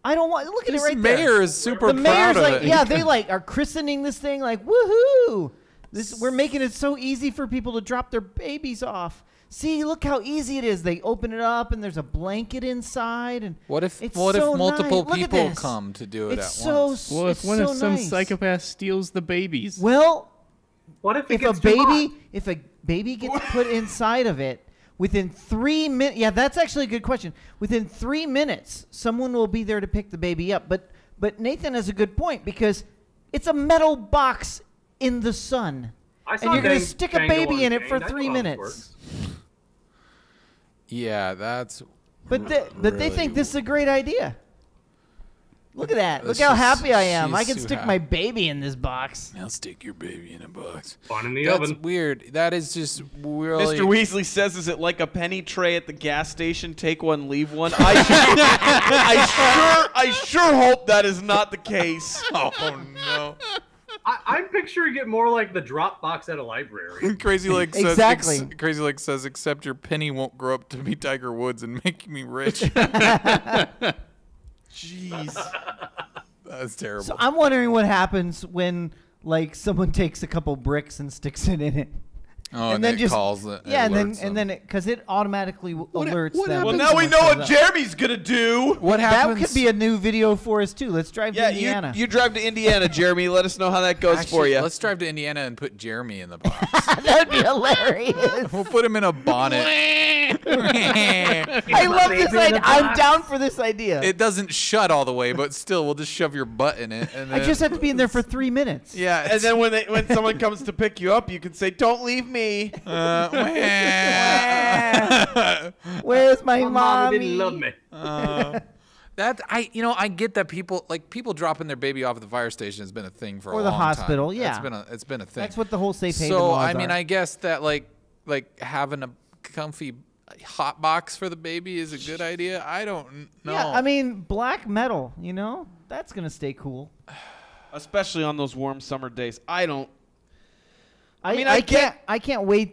I don't want, look at this, it right there. The mayor is super proud of it. Yeah, they like are christening this thing like, woohoo. We're making it so easy for people to drop their babies off. See, look how easy it is. They open it up, and there's a blanket inside. And what if multiple people come to do it at once? What if some psychopath steals the babies? Well, what if a baby gets put inside of it within 3 minutes? Yeah, that's actually a good question. Within 3 minutes, someone will be there to pick the baby up. But Nathan has a good point because it's a metal box in the sun, and you're going to stick a baby in it for 3 minutes. Yeah, that's. But they think this is a great idea. Look at that! Look how happy I am! I can stick my baby in this box. I'll stick your baby in a box. Fun in the oven. That's weird. That is just really. Mr. Weasley says, "Is it like a penny tray at the gas station? Take one, leave one." I sure hope that is not the case. Oh no. I'm picturing it more like the drop box at a library. Crazy Lake says, exactly. Crazy Lake says, except your penny won't grow up to be Tiger Woods and make me rich. Jeez. That's terrible. So I'm wondering what happens when like someone takes a couple bricks and sticks it in it. Oh, and then it just calls it. Yeah, and then because it automatically alerts them. Well, now we know what Jeremy's gonna do. What happens? That could be a new video for us too. Let's drive to Indiana. You drive to Indiana, Jeremy. Let us know how that goes for you. Let's drive to Indiana and put Jeremy in the box. That'd be hilarious. We'll put him in a bonnet. I love this idea. I'm down for this idea. It doesn't shut all the way, but still, we'll just shove your butt in it. And then I just have to be in there for 3 minutes. Yeah, and then when someone comes to pick you up, you can say, "Don't leave me." Where's my mommy? Didn't love me. I get that people dropping their baby off at the fire station has been a thing for a long time. Or the hospital, yeah. It's been a thing. That's what the whole safe haven laws are. I guess that like having a comfy hot box for the baby is a good idea. I don't know. Yeah, I mean black metal, you know? That's gonna stay cool. Especially on those warm summer days. I can't wait.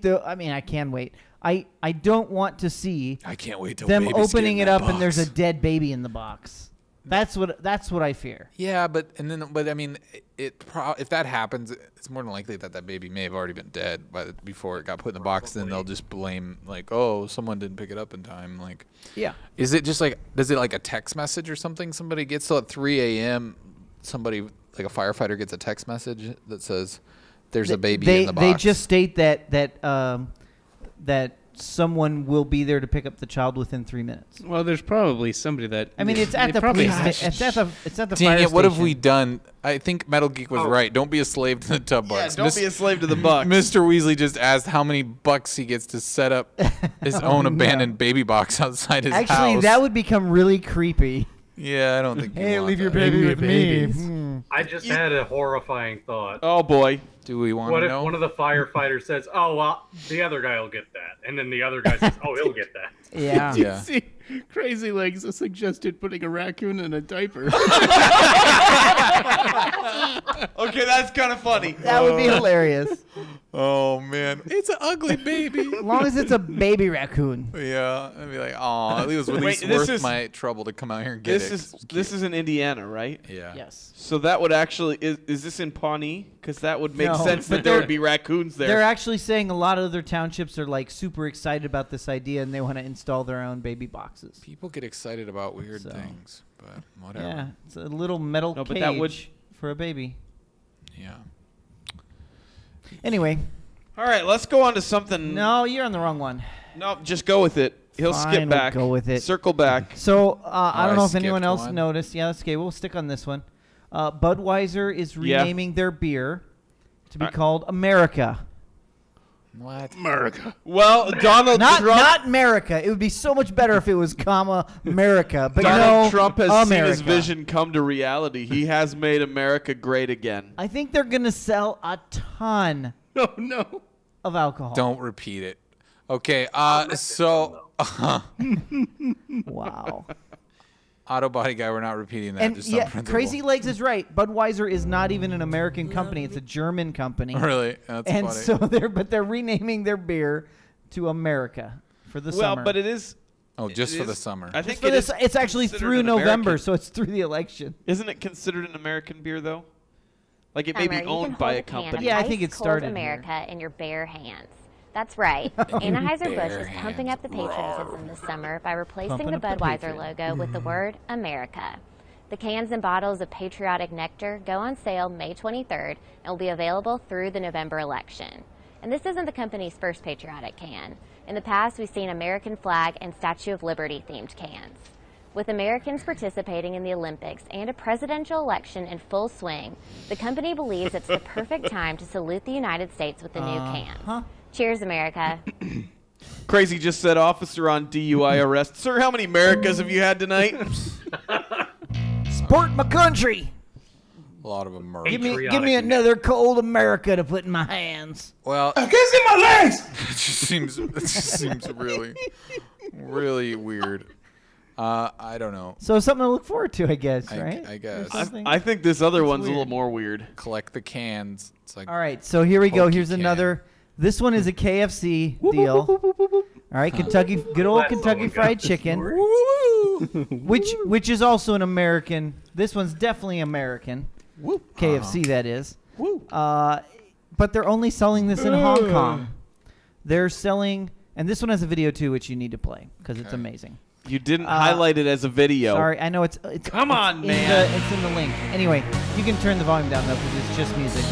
I don't want to see. I can't wait till them opening it up and there's a dead baby in the box. That's what I fear. Yeah, but I mean, if that happens, it's more than likely that baby may have already been dead before it got put in the box. Then they'll just blame like, oh, someone didn't pick it up in time. Like, yeah, is it just like does it like a text message or something? Somebody gets till at 3 a.m. Somebody like a firefighter gets a text message that says. There's a baby in the box. They just state that someone will be there to pick up the child within 3 minutes. Well, there's probably somebody that. I mean, it's at the police. It's at the fire station. What have we done? I think Metal Geek was right. Don't be a slave to the tub bucks. Yeah, don't be a slave to the bucks. Mr. Weasley just asked how many bucks he gets to set up his own abandoned baby box outside his house. Actually, that would become really creepy. Yeah, I don't think. Hey, leave your baby with me. I just had a horrifying thought. Oh boy, do we want to know? What if one of the firefighters says, "Oh well, the other guy will get that," and then the other guy says, "Oh, he'll get that." Yeah. You see, Crazy Legs suggested putting a raccoon in a diaper. Okay, that's kind of funny. That would be hilarious. Oh man, it's an ugly baby. As long as it's a baby raccoon. Yeah, I'd be like, oh, it was at least worth my trouble to come out here and get it. This is in Indiana, right? Yeah. Yes. So that would actually is this in Pawnee? Because that would make sense that there would be raccoons there. They're actually saying a lot of other townships are like super excited about this idea and they want to install their own baby boxes. People get excited about weird things, but whatever. Yeah, it's a little metal cage but that would for a baby. Yeah. Anyway. All right, let's go on to something. No, you're on the wrong one. No, just go with it. He'll skip back. We'll go with it. Circle back. So I don't know if anyone else noticed. Yeah, that's okay. We'll stick on this one. Budweiser is renaming their beer to be called America. What? America. Well, Donald Trump. Not America. It would be so much better if it was comma America. But Donald Trump has seen his vision come to reality. He has made America great again. I think they're going to sell a ton of alcohol. Don't repeat it. Okay. Wow. Auto body guy, we're not repeating that. And just Crazy Legs is right. Budweiser is not even an American company; it's a German company. Really? That's funny. So they're renaming their beer to America for the summer. Well, but it is. Oh, just for the summer. I think it's actually through November, so it's through the election. Isn't it considered an American beer though? Like it may be owned by a company. Yeah, I think it started America in your bare hands. That's right. Anheuser-Busch is pumping up the patriotism this summer by replacing the Budweiser logo with the word America. The cans and bottles of patriotic nectar go on sale May 23rd and will be available through the November election. And this isn't the company's first patriotic can. In the past, we've seen American flag and Statue of Liberty themed cans. With Americans participating in the Olympics and a presidential election in full swing, the company believes it's the perfect time to salute the United States with the new cans. Cheers, America. Crazy just said, officer on DUI arrest. Sir, how many Americas have you had tonight? Sport my country. A lot of America. Give me another cold America to put in my hands. Well, I can't see my legs. It just seems really, really weird. I don't know. So something to look forward to, I guess, right? I guess. I think this other one's weird. A little more weird. Collect the cans. It's like all right, so here we go. Here's another. This one is a KFC deal. All right, Kentucky, good old Kentucky Fried Chicken, which is also an American. This one's definitely American. KFC, that is. But they're only selling this in Hong Kong. They're selling, and this one has a video too, which you need to play because it's amazing. You didn't highlight it as a video. Sorry, I know it's come on, man. It's in the link. Anyway, you can turn the volume down though because it's just music.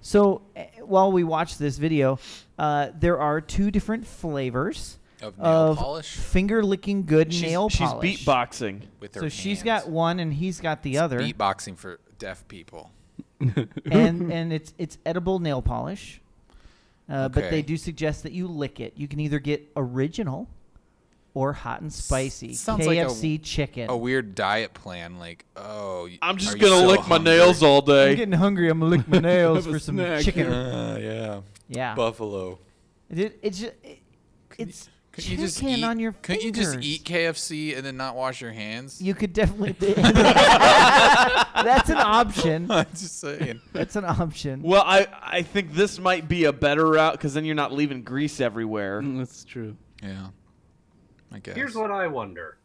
So while we watch this video, there are two different flavors of finger-licking good nail polish. She's beatboxing with her hands. So she's got one and he's got the other. Beatboxing for deaf people. And it's edible nail polish, but they do suggest that you lick it. You can either get original or hot and spicy KFC chicken. A weird diet plan, like I'm just gonna lick my nails all day. I'm getting hungry. I'm gonna lick my nails for some chicken. Yeah. Buffalo. Couldn't you just eat KFC and then not wash your hands? You could definitely. That's an option. I'm just saying. That's an option. Well, I think this might be a better route because then you're not leaving grease everywhere. That's true. Yeah. I guess. Here's what I wonder.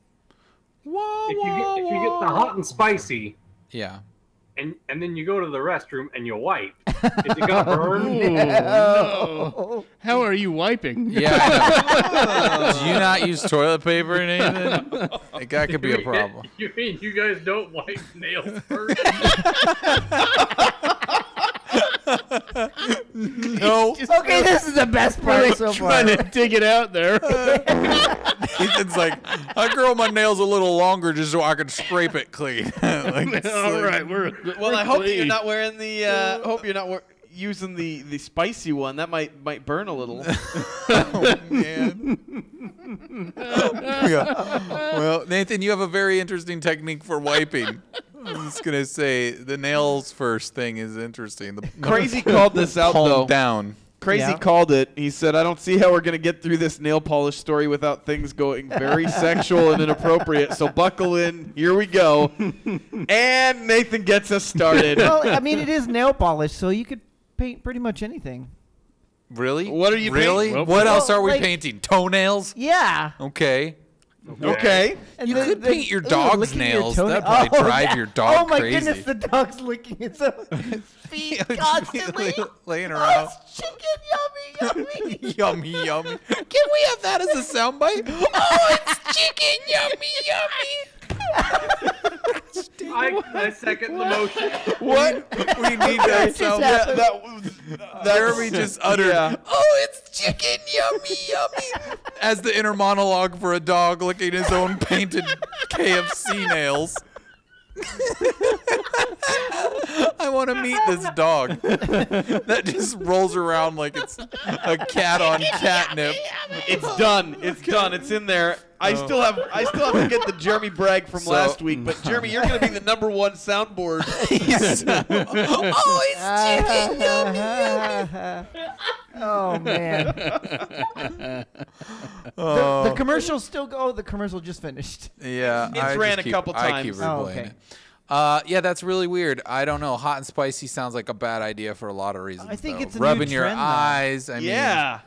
If you get the hot and spicy, and then you go to the restroom and you wipe, is it gonna burn? No. How are you wiping? Yeah. Do you not use toilet paper and anything? Like that could be a problem. You mean you guys don't wipe nails first? No. Okay, this is the best part so far. Trying to dig it out there. Ethan's like, I grow my nails a little longer just so I can scrape it clean. Well, I hope you're not wearing the. Hope you're not using the spicy one. That might burn a little. Oh man. Well, Nathan, you have a very interesting technique for wiping. I was just gonna say the nails first thing is interesting. Crazy called this out though. Down. Crazy called it. He said, "I don't see how we're gonna get through this nail polish story without things going very sexual and inappropriate." So buckle in. Here we go. And Nathan gets us started. Well, I mean, it is nail polish, so you could paint pretty much anything. Really? What are you painting? Well, what else are we painting? Toenails? Yeah. Okay. Okay. And you could paint your dog's nails. That probably drive your dog crazy. Oh my goodness, the dog's licking its own feet constantly. Laying around. Oh, it's chicken, yummy, yummy. Yummy, yummy. Can we have that as a soundbite? Oh, it's chicken, yummy, yummy. I second the motion. What? We need that sound. Jeremy just uttered, oh, it's chicken, yummy, yummy, as the inner monologue for a dog licking his own painted KFC nails. I want to meet this dog that just rolls around like it's a cat on catnip. It's done. It's done. It's in there. I still have to get the Jeremy brag from last week, but Jeremy, you're going to be the #1 soundboard. Yes. Oh, it's chicken. Oh man. The commercial still go. Oh, the commercial just finished. Yeah, it's ran a couple times. I keep replaying it. Yeah, that's really weird. I don't know. Hot and spicy sounds like a bad idea for a lot of reasons. I think it's a rubbing new trend, your eyes. I mean, yeah.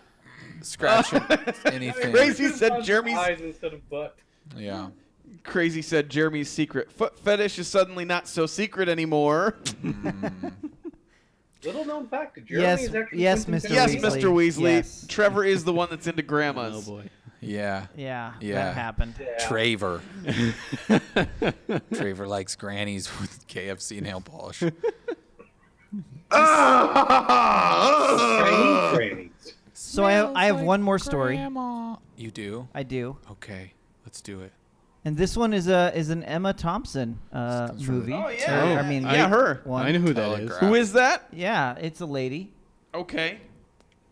Scratching anything. Crazy said Jeremy's eyes instead of butt. Yeah. Crazy said Jeremy's secret foot fetish is suddenly not so secret anymore. Little known fact: Jeremy is actually Mr. Weasley. Yes. Trevor is the one that's into grandmas. Oh boy. Yeah. Yeah. Yeah. That happened. Yeah. Trevor. Trevor likes grannies with KFC nail polish. So I have one more story. Grandma. You do? I do. Okay, let's do it. And this one is an Emma Thompson movie. Oh yeah. Oh, I mean, yeah, her. One. I know who that is. Who is that? Yeah, it's a lady. Okay.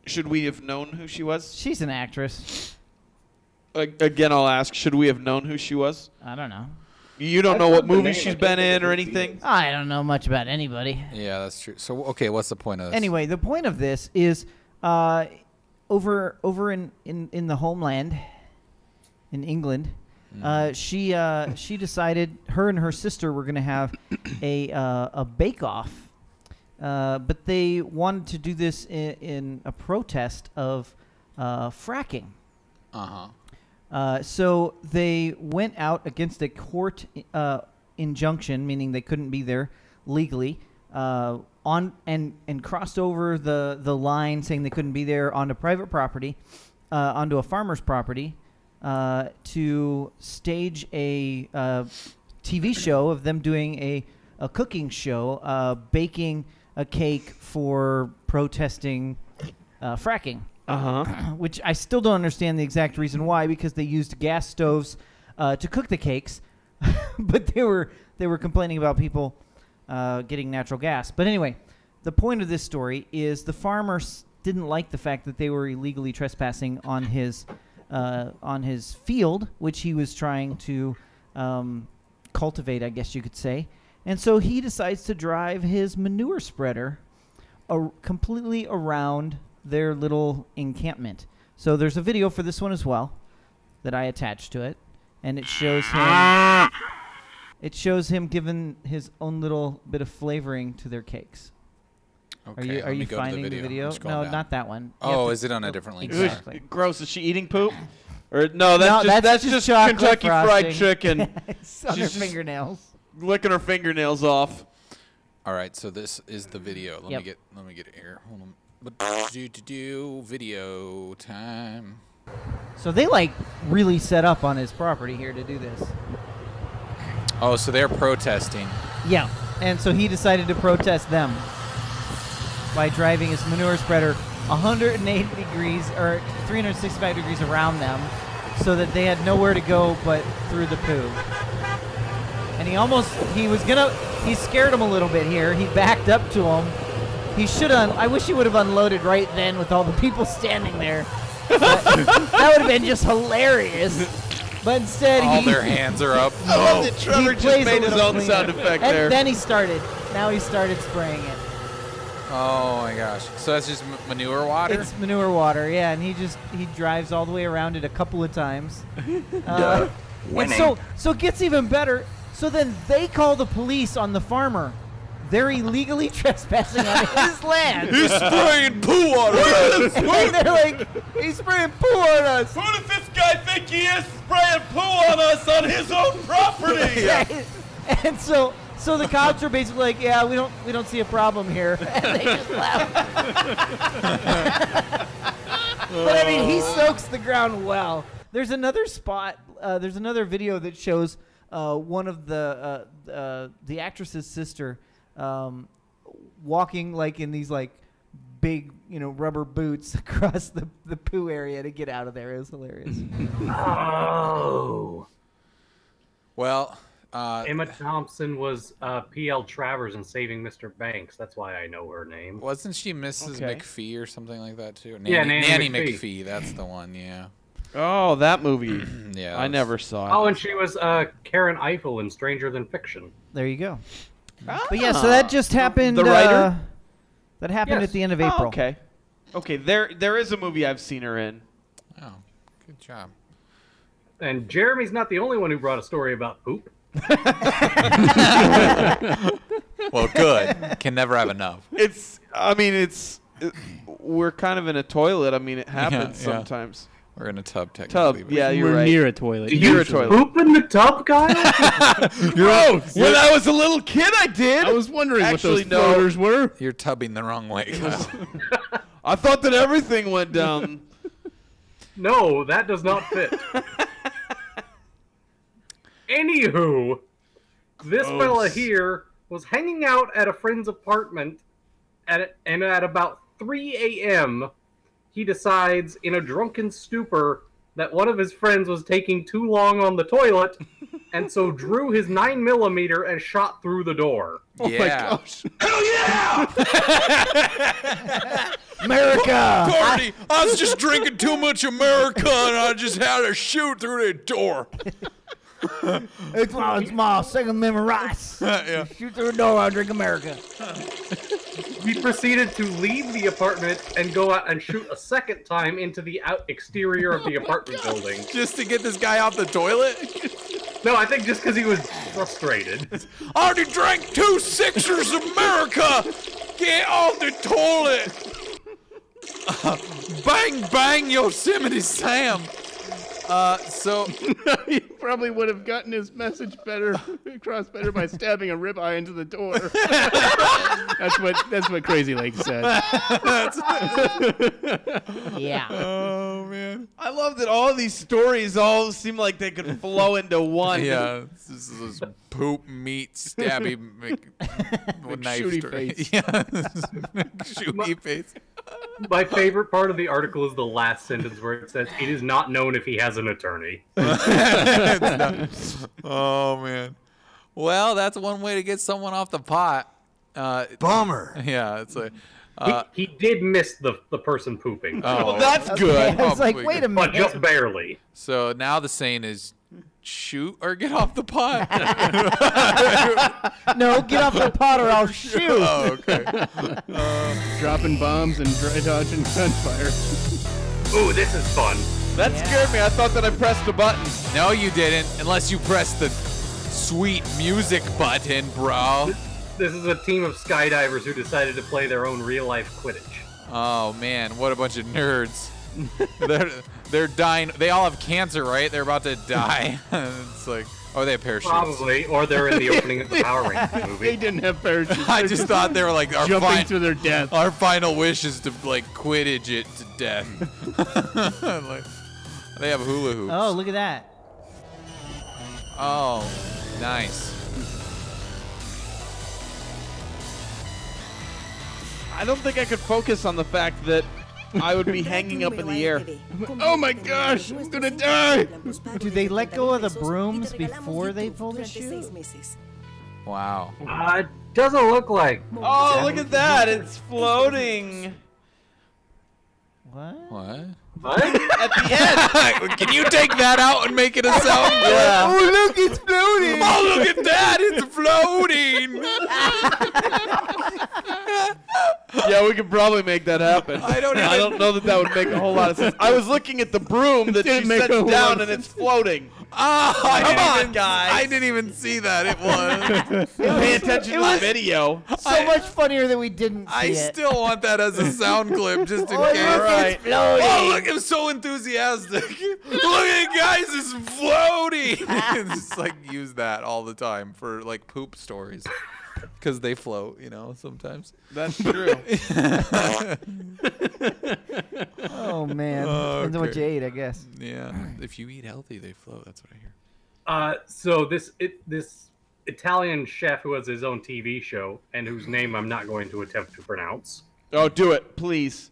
Should we have known who she was? She's an actress. Again, I'll ask, should we have known who she was? I don't know. You don't know what movie she's been in or anything? I don't know much about anybody. Yeah, that's true. So, okay, what's the point of this? Anyway, the point of this is over in the homeland, in England, she decided her and her sister were going to have a bake-off, but they wanted to do this in a protest of fracking. Uh-huh. So they went out against a court injunction, meaning they couldn't be there legally, and crossed over the line, saying they couldn't be there, onto private property, onto a farmer's property, to stage a TV show of them doing a cooking show, baking a cake for protesting fracking. Which I still don't understand the exact reason why, because they used gas stoves to cook the cakes, but they were complaining about people getting natural gas. But anyway, the point of this story is the farmers didn't like the fact that they were illegally trespassing on his field, which he was trying to cultivate, I guess you could say. And so he decides to drive his manure spreader completely around their little encampment. So there's a video for this one as well that I attached to it, and it shows him giving his own little bit of flavoring to their cakes. Okay, are you finding the video? No, down. Not that one. Oh, is it on a different link? Exactly. Gross. Is she eating poop? Or no, that's just Kentucky Fried Chicken. It's on her fingernails. Licking her fingernails off. All right, so this is the video. Let me get it here. Hold on. Video time. So they like really set up on his property here to do this. Oh, so they're protesting. Yeah, and so he decided to protest them by driving his manure spreader 108 degrees or 365 degrees around them, so that they had nowhere to go but through the poo. And he scared him a little bit here. He backed up to him. He should have. I wish he would have unloaded right then with all the people standing there. That would have been just hilarious. But instead, all their hands are up. I love that Trevor just made his own sound effect there. And then he started. Now he started spraying it. Oh my gosh! So that's just manure water. It's manure water, yeah. And he drives all the way around it a couple of times. Winning. So it gets even better. So then they call the police on the farmer. They're illegally trespassing on his land. He's spraying poo on us. And they're like, he's spraying poo on us. Who does this guy think he is, spraying poo on us on his own property? Yeah. And so the cops are basically like, yeah, we don't see a problem here. And they just laugh. But I mean, he soaks the ground well. There's another spot. There's another video that shows one of the actress's sister. Walking like in these like big, you know, rubber boots across the poo area to get out of there. It was hilarious. Oh. Well, Emma Thompson was P.L. Travers in Saving Mr. Banks. That's why I know her name. Wasn't she Mrs. McPhee or something like that, too? Nanny, yeah, Nanny McPhee. That's the one, yeah. Oh, that movie. Yeah. I never saw it. Oh, and she was Karen Eiffel in Stranger Than Fiction. There you go. Ah. But yeah, so that just happened. The writer? That happened at the end of April. Okay. Okay, there is a movie I've seen her in. Oh, good job. And Jeremy's not the only one who brought a story about poop. Well, good. Can never have enough. It's, I mean, it's, we're kind of in a toilet. I mean, it happens sometimes. We're in a tub, technically. Tub, yeah, you're right. We're near a toilet. Do you poop in the tub, Kyle? Gross. When I was a little kid, I did. I was wondering what those floaters were. You're tubbing the wrong way, Kyle. I thought that everything went down. No, that does not fit. Anywho, this fella here was hanging out at a friend's apartment, and at about 3 a.m., he decides in a drunken stupor that one of his friends was taking too long on the toilet, and so drew his 9mm and shot through the door. Oh my gosh. Hell yeah! America! Gordy, I was just drinking too much America, and I just had to shoot through the door. It's my second memory rice. Shoot through the door, I drink America. He proceeded to leave the apartment and go out and shoot a second time into the exterior of the apartment building. Just to get this guy off the toilet? No, I think just because he was frustrated. I already drank 2 sixers of America! Get off the toilet! Bang, bang, Yosemite Sam! So he probably would have gotten his message better across by stabbing a ribeye into the door. that's what Crazy Lake said. Yeah. Oh man. I love that all these stories all seem like they could flow into one. Yeah. This is poop meat stabby knife shooty face. Yeah. Shooty face. My favorite part of the article is the last sentence where it says, "It is not known if he has an attorney." Oh, man. Well, that's one way to get someone off the pot. Bummer. Yeah. It's like, he did miss the person pooping. Oh, well, that's good. I was like, wait a minute. But just barely. So now the saying is, shoot or get off the pot. No, get off the pot or I'll shoot. Oh, okay. Dropping bombs and dry dodging gunfire. Ooh, this is fun. That scared me. I thought that I pressed the button. No, you didn't, unless you pressed the sweet music button, bro. This is a team of skydivers who decided to play their own real-life Quidditch. Oh, man, what a bunch of nerds. They're dying. They all have cancer, right? They're about to die. It's like, oh, they have parachutes. Probably, or they're in the opening of the Power Rangers movie. They didn't have parachutes. I just thought they were like jumping to their death. Our final wish is to like Quidditch it to death. Like, they have hula hoops. Oh, look at that. Oh, nice. I don't think I could focus on the fact that I would be hanging up in the air. Oh my gosh, I'm gonna die! Do they let go of the brooms before they pull the chute? Wow. It doesn't look like. Oh, look at that! It's floating! What? What? What? At the end! Can you take that out and make it a sound? Yeah. Oh, look, it's floating! Oh, look at that! It's floating! Yeah, we could probably make that happen. I don't know that would make a whole lot of sense. I was looking at the broom that she sets down, and it's floating. Oh, come on, guys. I didn't even see that. It was. Pay attention to the video. So much funnier that we didn't see it. I still want that as a sound clip, just in case. Right. Oh, look, I'm so enthusiastic. Look at it, guys. It's floating. It's just like, use that all the time for, like, poop stories. Because they float, you know, sometimes. That's true. Oh, man. Depends on what you ate, I guess. Yeah. If you eat healthy, they float. That's what I hear. So this Italian chef who has his own TV show and whose name I'm not going to attempt to pronounce. Oh, do it, please.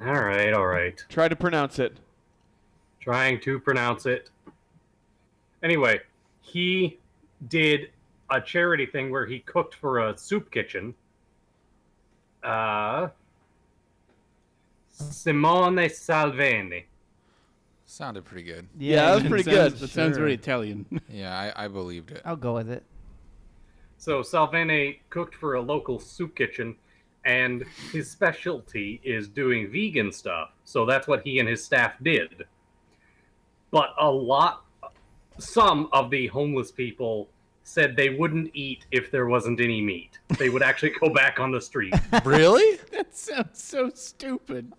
All right, all right. Try to pronounce it. Trying to pronounce it. Anyway, he did a charity thing where he cooked for a soup kitchen. Simone Salvini. Sounded pretty good. Yeah, that was pretty good. That sounds very Italian. Yeah, I believed it. I'll go with it. So Salvini cooked for a local soup kitchen, and his specialty is doing vegan stuff. So that's what he and his staff did. But some of the homeless people said they wouldn't eat if there wasn't any meat. They would actually go back on the street. Really? That sounds so stupid.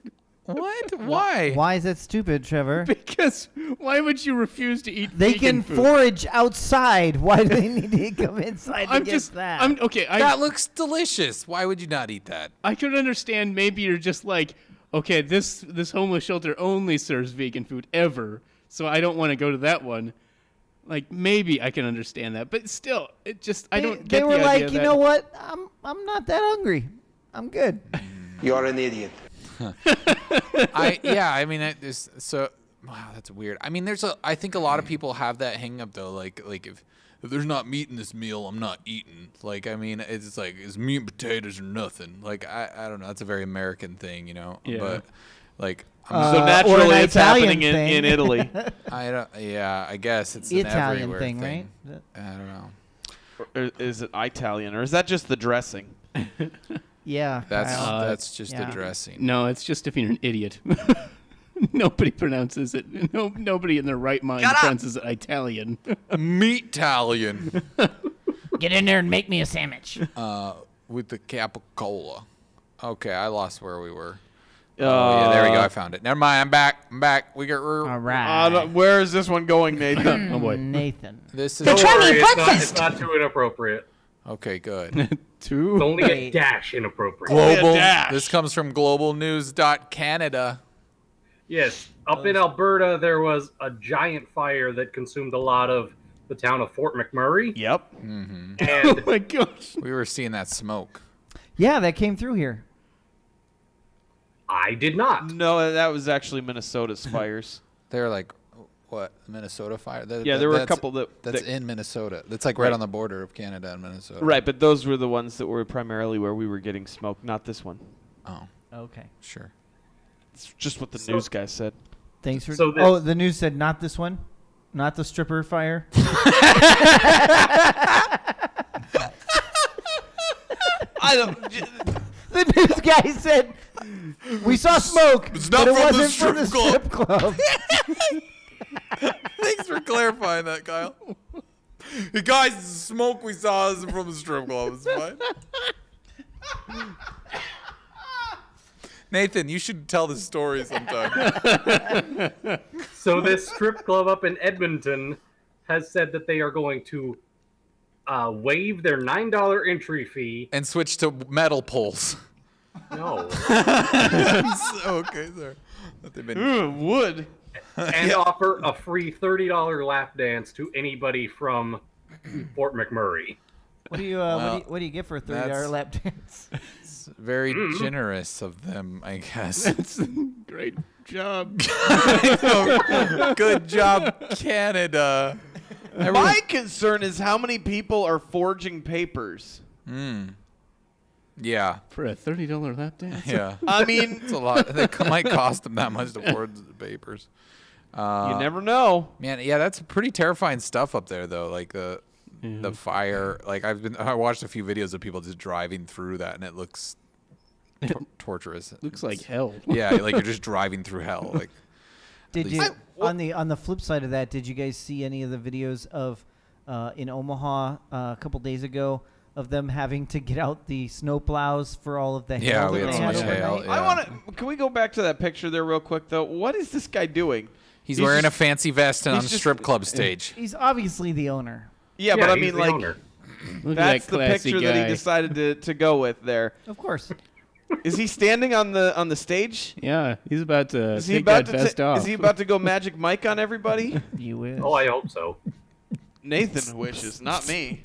What? Why? Why is that stupid, Trevor? Because why would you refuse to eat vegan food? They can forage outside. Why do they need to come inside to get that? That looks delicious. Why would you not eat that? I could understand maybe you're just like, okay, this homeless shelter only serves vegan food ever, so I don't want to go to that one. Like, maybe I can understand that. But still, it just, I don't get the idea. They were like, you know what? I'm not that hungry. I'm good. You're an idiot. Wow, that's weird. I mean, I think a lot of people have that hang up though. Like if there's not meat in this meal, I'm not eating. Like, I mean, it's like, it's meat and potatoes or nothing. Like, I don't know. That's a very American thing, you know? Yeah. But like, so naturally it's happening in Italy. I guess it's an Italian thing, right? I don't know. Or is it Italian or is that just the dressing? Yeah, that's just the dressing. No, it's just if you're an idiot. Nobody pronounces it. Nobody in their right mind pronounces it Italian. Meat-talian. Get in there and make me a sandwich. With the capicola. Okay, I lost where we were. Oh, yeah, there we go. I found it. Never mind. I'm back. All right. Where is this one going, Nathan? Oh boy, Nathan. This is. They're trying to eat breakfast. It's not too inappropriate. Okay, good. It's only a dash inappropriate. This comes from globalnews.canada. Yes. Up in Alberta, there was a giant fire that consumed a lot of the town of Fort McMurray. Yep. Mm-hmm. And oh, my gosh. We were seeing that smoke. Yeah, that came through here. I did not. No, that was actually Minnesota's fires. They were like... What, Minnesota fire? There were a couple that's in Minnesota. That's like right on the border of Canada and Minnesota. Right, but those were the ones that were primarily where we were getting smoke, not this one. Oh. Okay. Sure. It's just what the news guy said. Thanks for. Oh, the news said not this one, not the stripper fire. I don't. The news guy said we saw smoke, but it wasn't from the strip club. Thanks for clarifying that, Kyle. The guys, the smoke we saw is from the strip club. Nathan, you should tell this story sometime. So this strip club up in Edmonton has said that they are going to waive their $9 entry fee. And switch to metal poles. No. Okay, sir. Ooh, wood. And offer a free $30 lap dance to anybody from Fort McMurray. What do you get for a $30 lap dance? It's very generous of them, I guess. That's great job. Good job, Canada. My concern is how many people are forging papers. Yeah. For a $30 lap dance? Yeah. I mean... It's a lot. It might cost them that much to forge the papers. You never know. Man, yeah, that's pretty terrifying stuff up there, though. Like, the fire. Like, I watched a few videos of people just driving through that, and it looks torturous. Looks like hell. Yeah, like you're just driving through hell. Like, did you... On the flip side of that, did you guys see any of the videos of, in Omaha a couple days ago, of them having to get out the snow plows for all of the hail. Yeah, we had so much hail. Yeah. Can we go back to that picture there real quick, though? What is this guy doing? He's wearing a fancy vest and on a strip club stage. He's obviously the owner. Yeah, but I mean, like, that's the picture that he decided to go with there. Of course. Is he standing on the stage? Yeah, he's about to take that vest off. Is he about to go Magic Mike on everybody? You wish. Oh, I hope so. Nathan wishes, not me.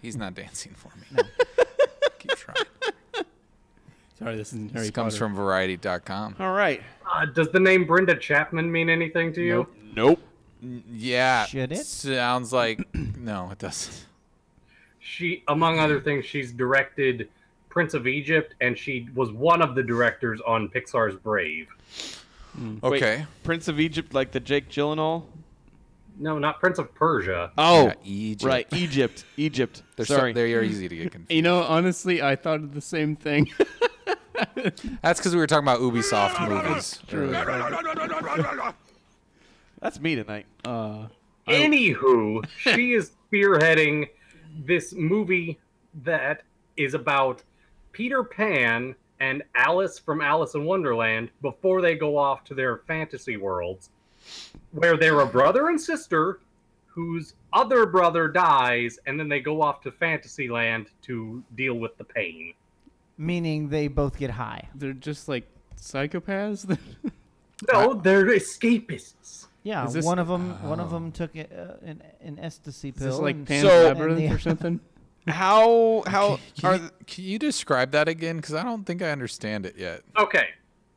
He's not dancing for me. No. Keep trying. Sorry, this isn't Harry Potter. This comes from Variety.com. All right. Does the name Brenda Chapman mean anything to you? Nope. Yeah. Should it? Sounds like... No, it doesn't. She, among other things, she's directed Prince of Egypt, and she was one of the directors on Pixar's Brave. Okay. Wait, Prince of Egypt, like the Jake Gyllenhaal? No, not Prince of Persia. Oh, yeah, Egypt. Right, Egypt. Egypt. They're sorry. They are easy to get confused. You know, honestly, I thought of the same thing. That's because we were talking about Ubisoft movies. True. That's me tonight. Anywho, she is spearheading this movie that is about Peter Pan and Alice from Alice in Wonderland before they go off to their fantasy worlds, where they're a brother and sister whose other brother dies, and then they go off to Fantasyland to deal with the pain. Meaning they both get high. They're just like psychopaths? No, they're escapists. Yeah, one of them took an ecstasy pill. Is this like Pan's Labyrinth or something? Can you describe that again? Because I don't think I understand it yet. Okay.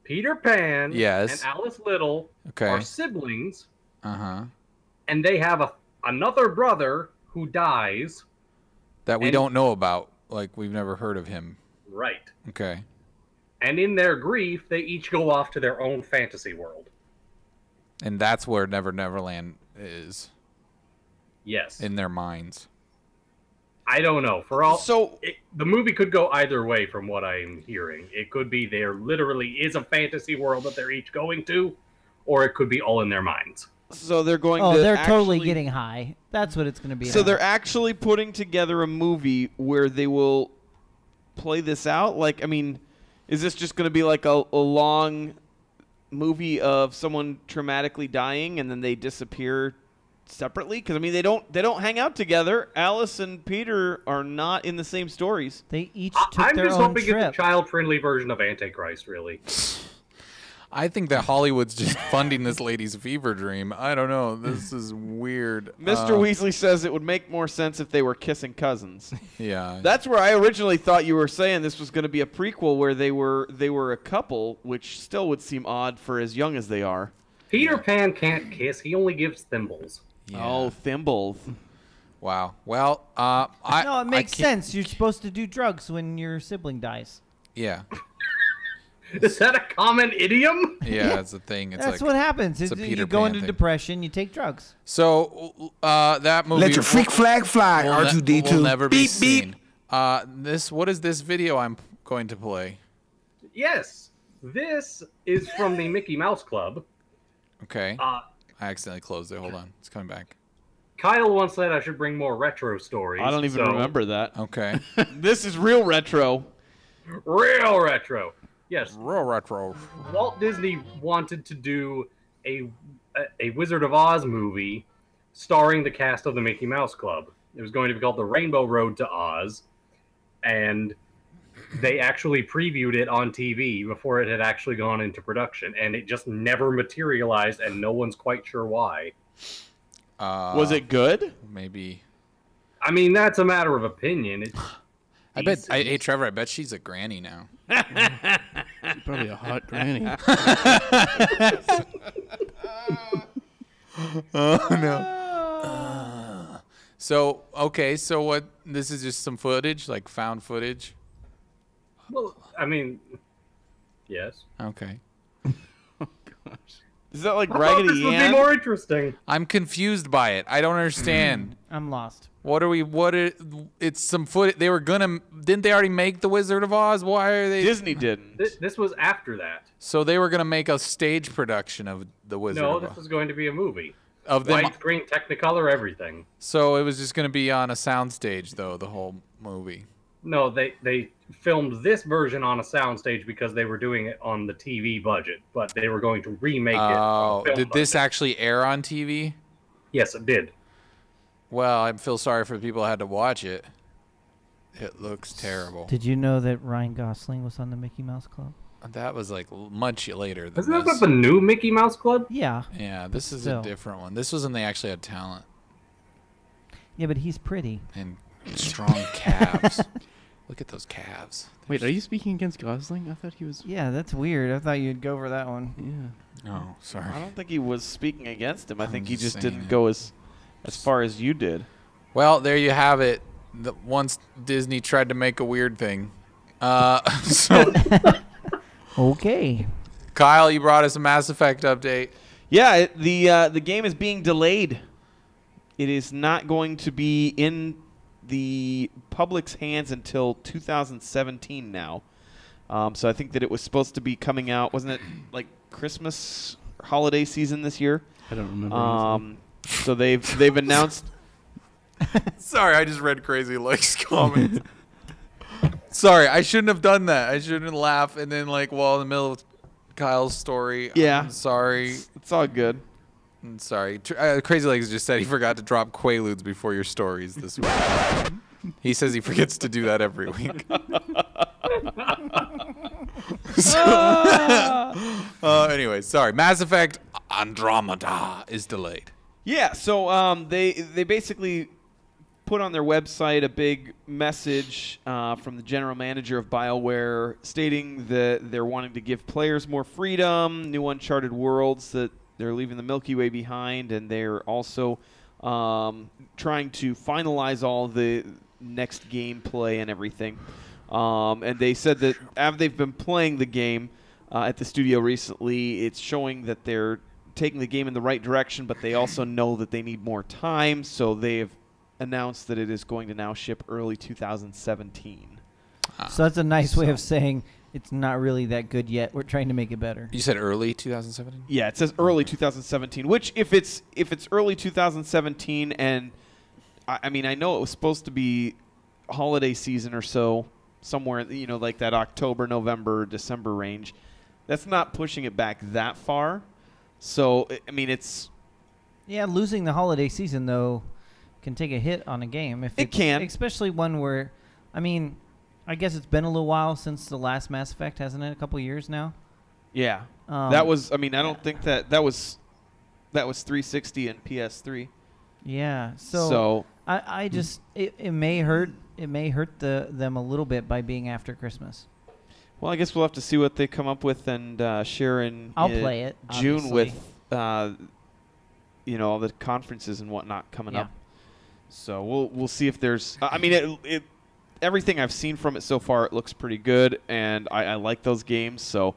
Peter Pan and Alice Little are siblings. Uh-huh. And they have another brother who dies. That we don't know about. Like, we've never heard of him. Right. Okay. And in their grief, they each go off to their own fantasy world. And that's where Never Neverland is. Yes. In their minds. I don't know. The movie could go either way from what I'm hearing. It could be there literally is a fantasy world that they're each going to, or it could be all in their minds. So they're going to they're totally getting high. That's what it's going to be. So they're actually putting together a movie where they will play this out? Like, I mean, is this just going to be like a long movie of someone traumatically dying and then they disappear separately? Because I mean, they don't hang out together. Alice and Peter are not in the same stories. They each took their own trip. I'm just hoping it's a child-friendly version of Antichrist, really. I think that Hollywood's just funding this lady's fever dream. I don't know. This is weird. Mr. Weasley says it would make more sense if they were kissing cousins. Yeah. That's where I originally thought you were saying this was going to be a prequel where they were a couple, which still would seem odd for as young as they are. Peter Pan can't kiss. He only gives thimbles. Yeah. Oh, thimbles. Wow. Well, No, it makes sense. You're supposed to do drugs when your sibling dies. Yeah. Is that a common idiom? Yeah, it's a thing. It's That's like, what happens. It's you go into depression, you take drugs. So that movie... Let your freak flag fly, R2-D2. Will never be seen. What is this video I'm going to play? Yes. This is from the Mickey Mouse Club. Okay. I accidentally closed it. Hold on. It's coming back. Kyle once said I should bring more retro stories. I don't even remember that. Okay. This is real retro. Real retro. Yes. Real retro. Walt Disney wanted to do a Wizard of Oz movie starring the cast of the Mickey Mouse Club. It was going to be called The Rainbow Road to Oz, and they actually previewed it on TV before it had actually gone into production, and it just never materialized, and no one's quite sure why. Was it good? Maybe. I mean, that's a matter of opinion. It's... Hey, Trevor, I bet she's a granny now. She's probably a hot granny. Oh, no. So, okay, so what? This is just some footage, like found footage? Well, I mean, yes. Okay. Oh, gosh. Is that like Raggedy Ann? This would be more interesting. I'm confused by it. I don't understand. I'm lost. It's some footage. They were gonna... Didn't they already make The Wizard of Oz? Why are they... Disney didn't. This was after that. So they were gonna make a stage production of The Wizard of Oz. No, this was going to be a movie. Of them... White screen, Technicolor, everything. So it was just gonna be on a soundstage, though, the whole movie. No, they filmed this version on a soundstage because they were doing it on the TV budget, but they were going to remake it. Oh, did this actually air on TV? Yes, it did. Well, I feel sorry for the people who had to watch it. It looks terrible. Did you know that Ryan Gosling was on the Mickey Mouse Club? That was like much later. Isn't that the new Mickey Mouse Club? Yeah. Yeah, this is a different one. This was when they actually had talent. Yeah, but he's pretty. And strong calves. Look at those calves. Wait, are you speaking against Gosling? I thought he was... Yeah, that's weird. I thought you'd go for that one. Yeah. Oh, sorry. I don't think he was speaking against him. I think he just didn't go as far as you did. Well, there you have it. Once Disney tried to make a weird thing. Okay. Kyle, you brought us a Mass Effect update. Yeah, the game is being delayed. It is not going to be in the public's hands until 2017 now. So I think that it was supposed to be coming out, wasn't it, like Christmas holiday season this year? I don't remember. So they've announced. Sorry, I just read Crazy Luke's comments. Sorry, I shouldn't have done that. I shouldn't laugh and then like while in the middle of Kyle's story. Yeah. I'm sorry. It's all good. I'm sorry. Crazy Legs just said he forgot to drop Quaaludes before your stories this week. He says he forgets to do that every week. Anyway, sorry. Mass Effect Andromeda is delayed. Yeah, so they basically put on their website a big message from the general manager of BioWare stating that they're wanting to give players more freedom, new uncharted worlds, that they're leaving the Milky Way behind, and they're also trying to finalize all the next gameplay and everything. And they said that after they've been playing the game at the studio recently, it's showing that they're taking the game in the right direction, but they also know that they need more time, so they have announced that it is going to now ship early 2017. So that's a nice way of saying it's not really that good yet. We're trying to make it better. You said early 2017? Yeah, it says early 2017, which if it's early 2017 and I mean, I know it was supposed to be holiday season or so, somewhere, you know, like that October, November, December range. That's not pushing it back that far. So, I mean, it's... Yeah, losing the holiday season, though, can take a hit on a game. If it can. Especially one where, I mean, I guess it's been a little while since the last Mass Effect, hasn't it? A couple years now? Yeah. That was, I mean, I don't think that was 360 and PS3. Yeah. So I just, it may hurt. It may hurt them a little bit by being after Christmas. Well, I guess we'll have to see what they come up with and share in June with, you know, all the conferences and whatnot coming up. So we'll see if there's. I mean, everything I've seen from it so far, it looks pretty good, and I like those games, so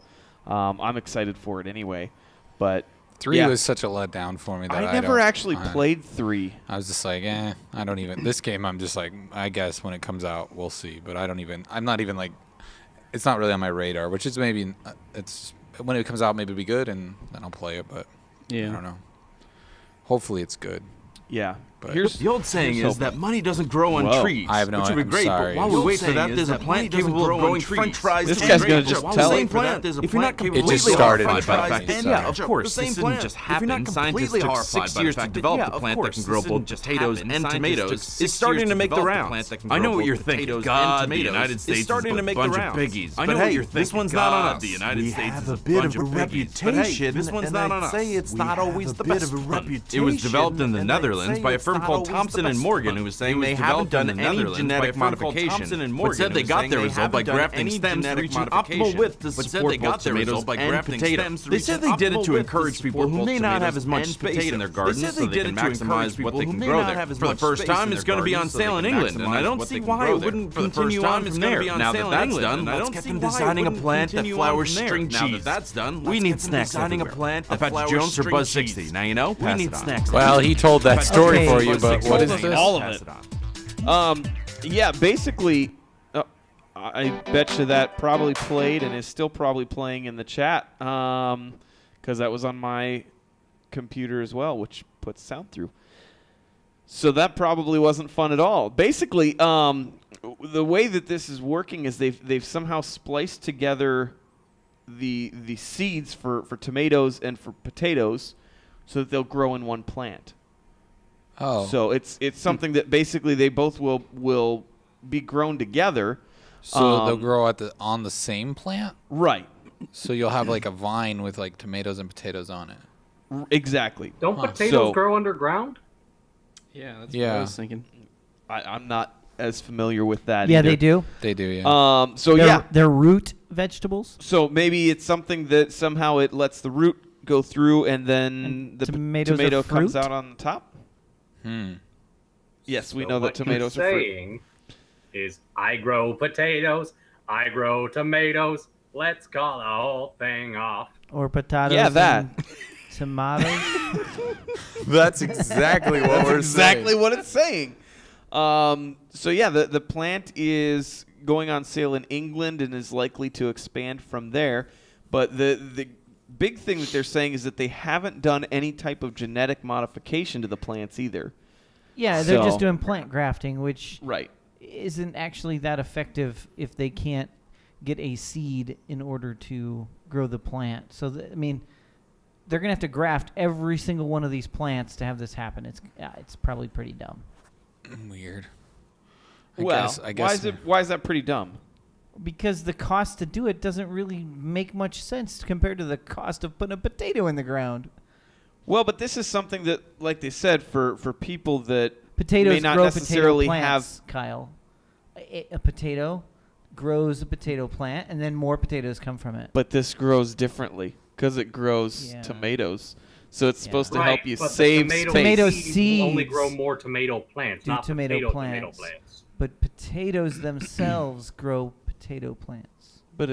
I'm excited for it anyway. But 3 was such a letdown for me that I never actually played 3. I was just like, eh, I don't even. This game, I'm just like, I guess when it comes out, we'll see. But I don't even. I'm not even like. It's not really on my radar, which is maybe it's when it comes out maybe it'll be good and then I'll play it, but yeah. I don't know. Hopefully it's good. Yeah. But here's the old saying is that money doesn't grow on trees. I have no idea. Which would be great, but while we wait for that, there's a plant capable of growing French fries. This guy's gonna just tell it. If you're not completely started by the fact that yeah, of course, this didn't just happen. Scientists took 6 years to develop the plant that can grow both potatoes and tomatoes. It's starting to make the rounds. I know what you're thinking. God, the United States is a bunch of piggies. But hey, this one's not on us. We have a bit of a reputation, and I'd say it's not always the best. It was developed in the Netherlands by a firm called Thompson and Morgan, who was saying they haven't done any genetic modification, but said they got their result by grafting stems to reach an optimal width to support both tomatoes and potatoes. They said they did it to encourage people who may not have as much space in their gardens so they can maximize what they can grow there. For the first time, it's going to be on sale in England, and I don't see why it wouldn't continue on from there. Now that that's done, let's get them designing a plant that flowers string cheese. Now that that's done, we need snacks everywhere. Apache Jones or Buzz 60, now you know? We need snacks. Well, he told that story for you, but what is this? All of it. Yeah, basically, I bet you that probably played and is still probably playing in the chat because that was on my computer as well, which puts sound through. So that probably wasn't fun at all. Basically, the way that this is working is they've somehow spliced together the seeds for tomatoes and for potatoes so that they'll grow in one plant. Oh. So it's something that basically they both will be grown together. So they'll grow at on the same plant? Right. So you'll have like a vine with like tomatoes and potatoes on it. Exactly. Don't potatoes grow underground? Yeah, that's what I was thinking. I'm not as familiar with that either. They do. They do, yeah. So they're, they're root vegetables. So maybe it's something that somehow it lets the root go through and then and the tomato comes out on the top. Hmm. Yes, so we know that tomatoes are fruit. Is I grow potatoes, I grow tomatoes, let's call the whole thing off. Or potatoes. Yeah, that. Tomatoes. That's exactly what we're saying. What it's saying. So yeah, the plant is going on sale in England and is likely to expand from there. But the big thing that they're saying is that they haven't done any type of genetic modification to the plants either. Yeah, they're just doing plant grafting, which isn't actually that effective if they can't get a seed in order to grow the plant. So I mean, they're gonna have to graft every single one of these plants to have this happen. It's probably pretty dumb. Weird. I guess. Why is that pretty dumb? Because the cost to do it doesn't really make much sense compared to the cost of putting a potato in the ground. Well, but this is something that, like they said, for people that may not necessarily have... Kyle, a potato grows a potato plant, and then more potatoes come from it. But this grows differently, because it grows tomatoes. So it's supposed to help you save space. Tomato seeds only grow more tomato plants, not tomato plants. But potatoes themselves grow potato plants. But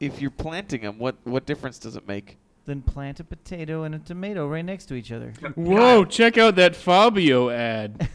if you're planting them, what difference does it make? Then plant a potato and a tomato right next to each other. Whoa, check out that Fabio ad.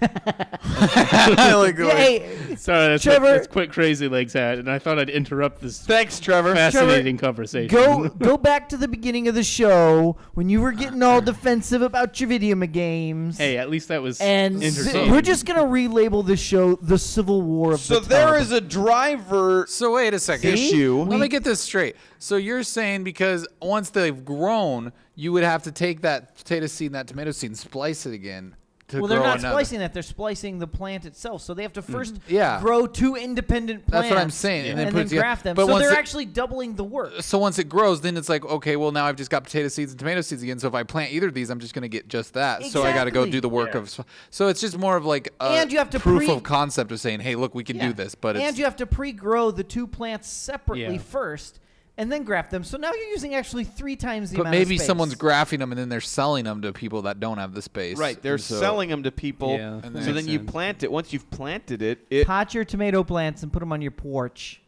Sorry, that's Trevor's Quick Crazy Legs ad, and I thought I'd interrupt this fascinating conversation. Go back to the beginning of the show when you were getting all defensive about your video games. Hey, at least that was interesting. We're just going to relabel this show The Civil War of the There is a driver wait a second. Issue. Let me get this straight. So you're saying because once they've grown, you would have to take that potato seed and that tomato seed and splice it again to grow another. Well, they're not splicing that. They're splicing the plant itself. So they have to first grow two independent plants. That's what I'm saying. Yeah. And then graft them. But so they're actually doubling the work. So once it grows, then it's like, okay, well, now I've just got potato seeds and tomato seeds again. So if I plant either of these, I'm just going to get just that. Exactly. So I got to go do the work of. So it's just more of like a you have to proof of concept of saying, hey, look, we can do this. But you have to pre-grow the two plants separately first. And then graft them. So now you're using actually 3 times the amount of space. But maybe someone's grafting them, and then they're selling them to people that don't have the space. Right. They're selling them to people. Yeah, so then you plant it. Once you've planted it, pot your tomato plants and put them on your porch.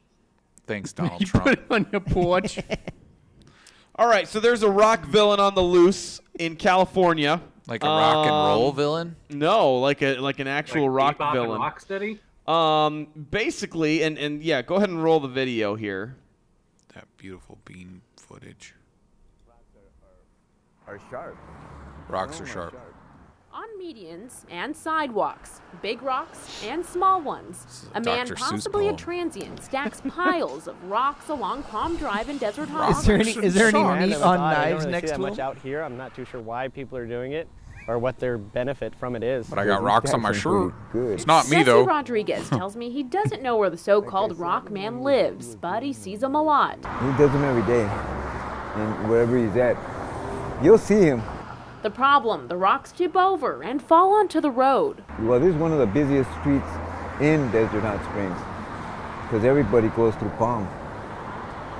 Thanks, Donald Trump. Put them on your porch. All right. So there's a rock villain on the loose in California. Like a rock and roll villain? No, like an actual rock villain. Rocksteady? Basically, and yeah, go ahead and roll the video here. That beautiful bean footage. Rocks are sharp. Rocks are sharp. On medians and sidewalks, big rocks and small ones, a man, possibly a transient, stacks piles of rocks along Palm Drive and Desert Harbor. Is there any meat on knives next to much out here? I'm not too sure why people are doing it or what their benefit from it is. But I got rocks on my shirt. It's not me, though. Jesse Rodriguez tells me he doesn't know where the so-called rock man lives, but he sees him a lot. He does them every day, and wherever he's at, you'll see him. The problem, the rocks tip over and fall onto the road. Well, this is one of the busiest streets in Desert Hot Springs, because everybody goes through Palm,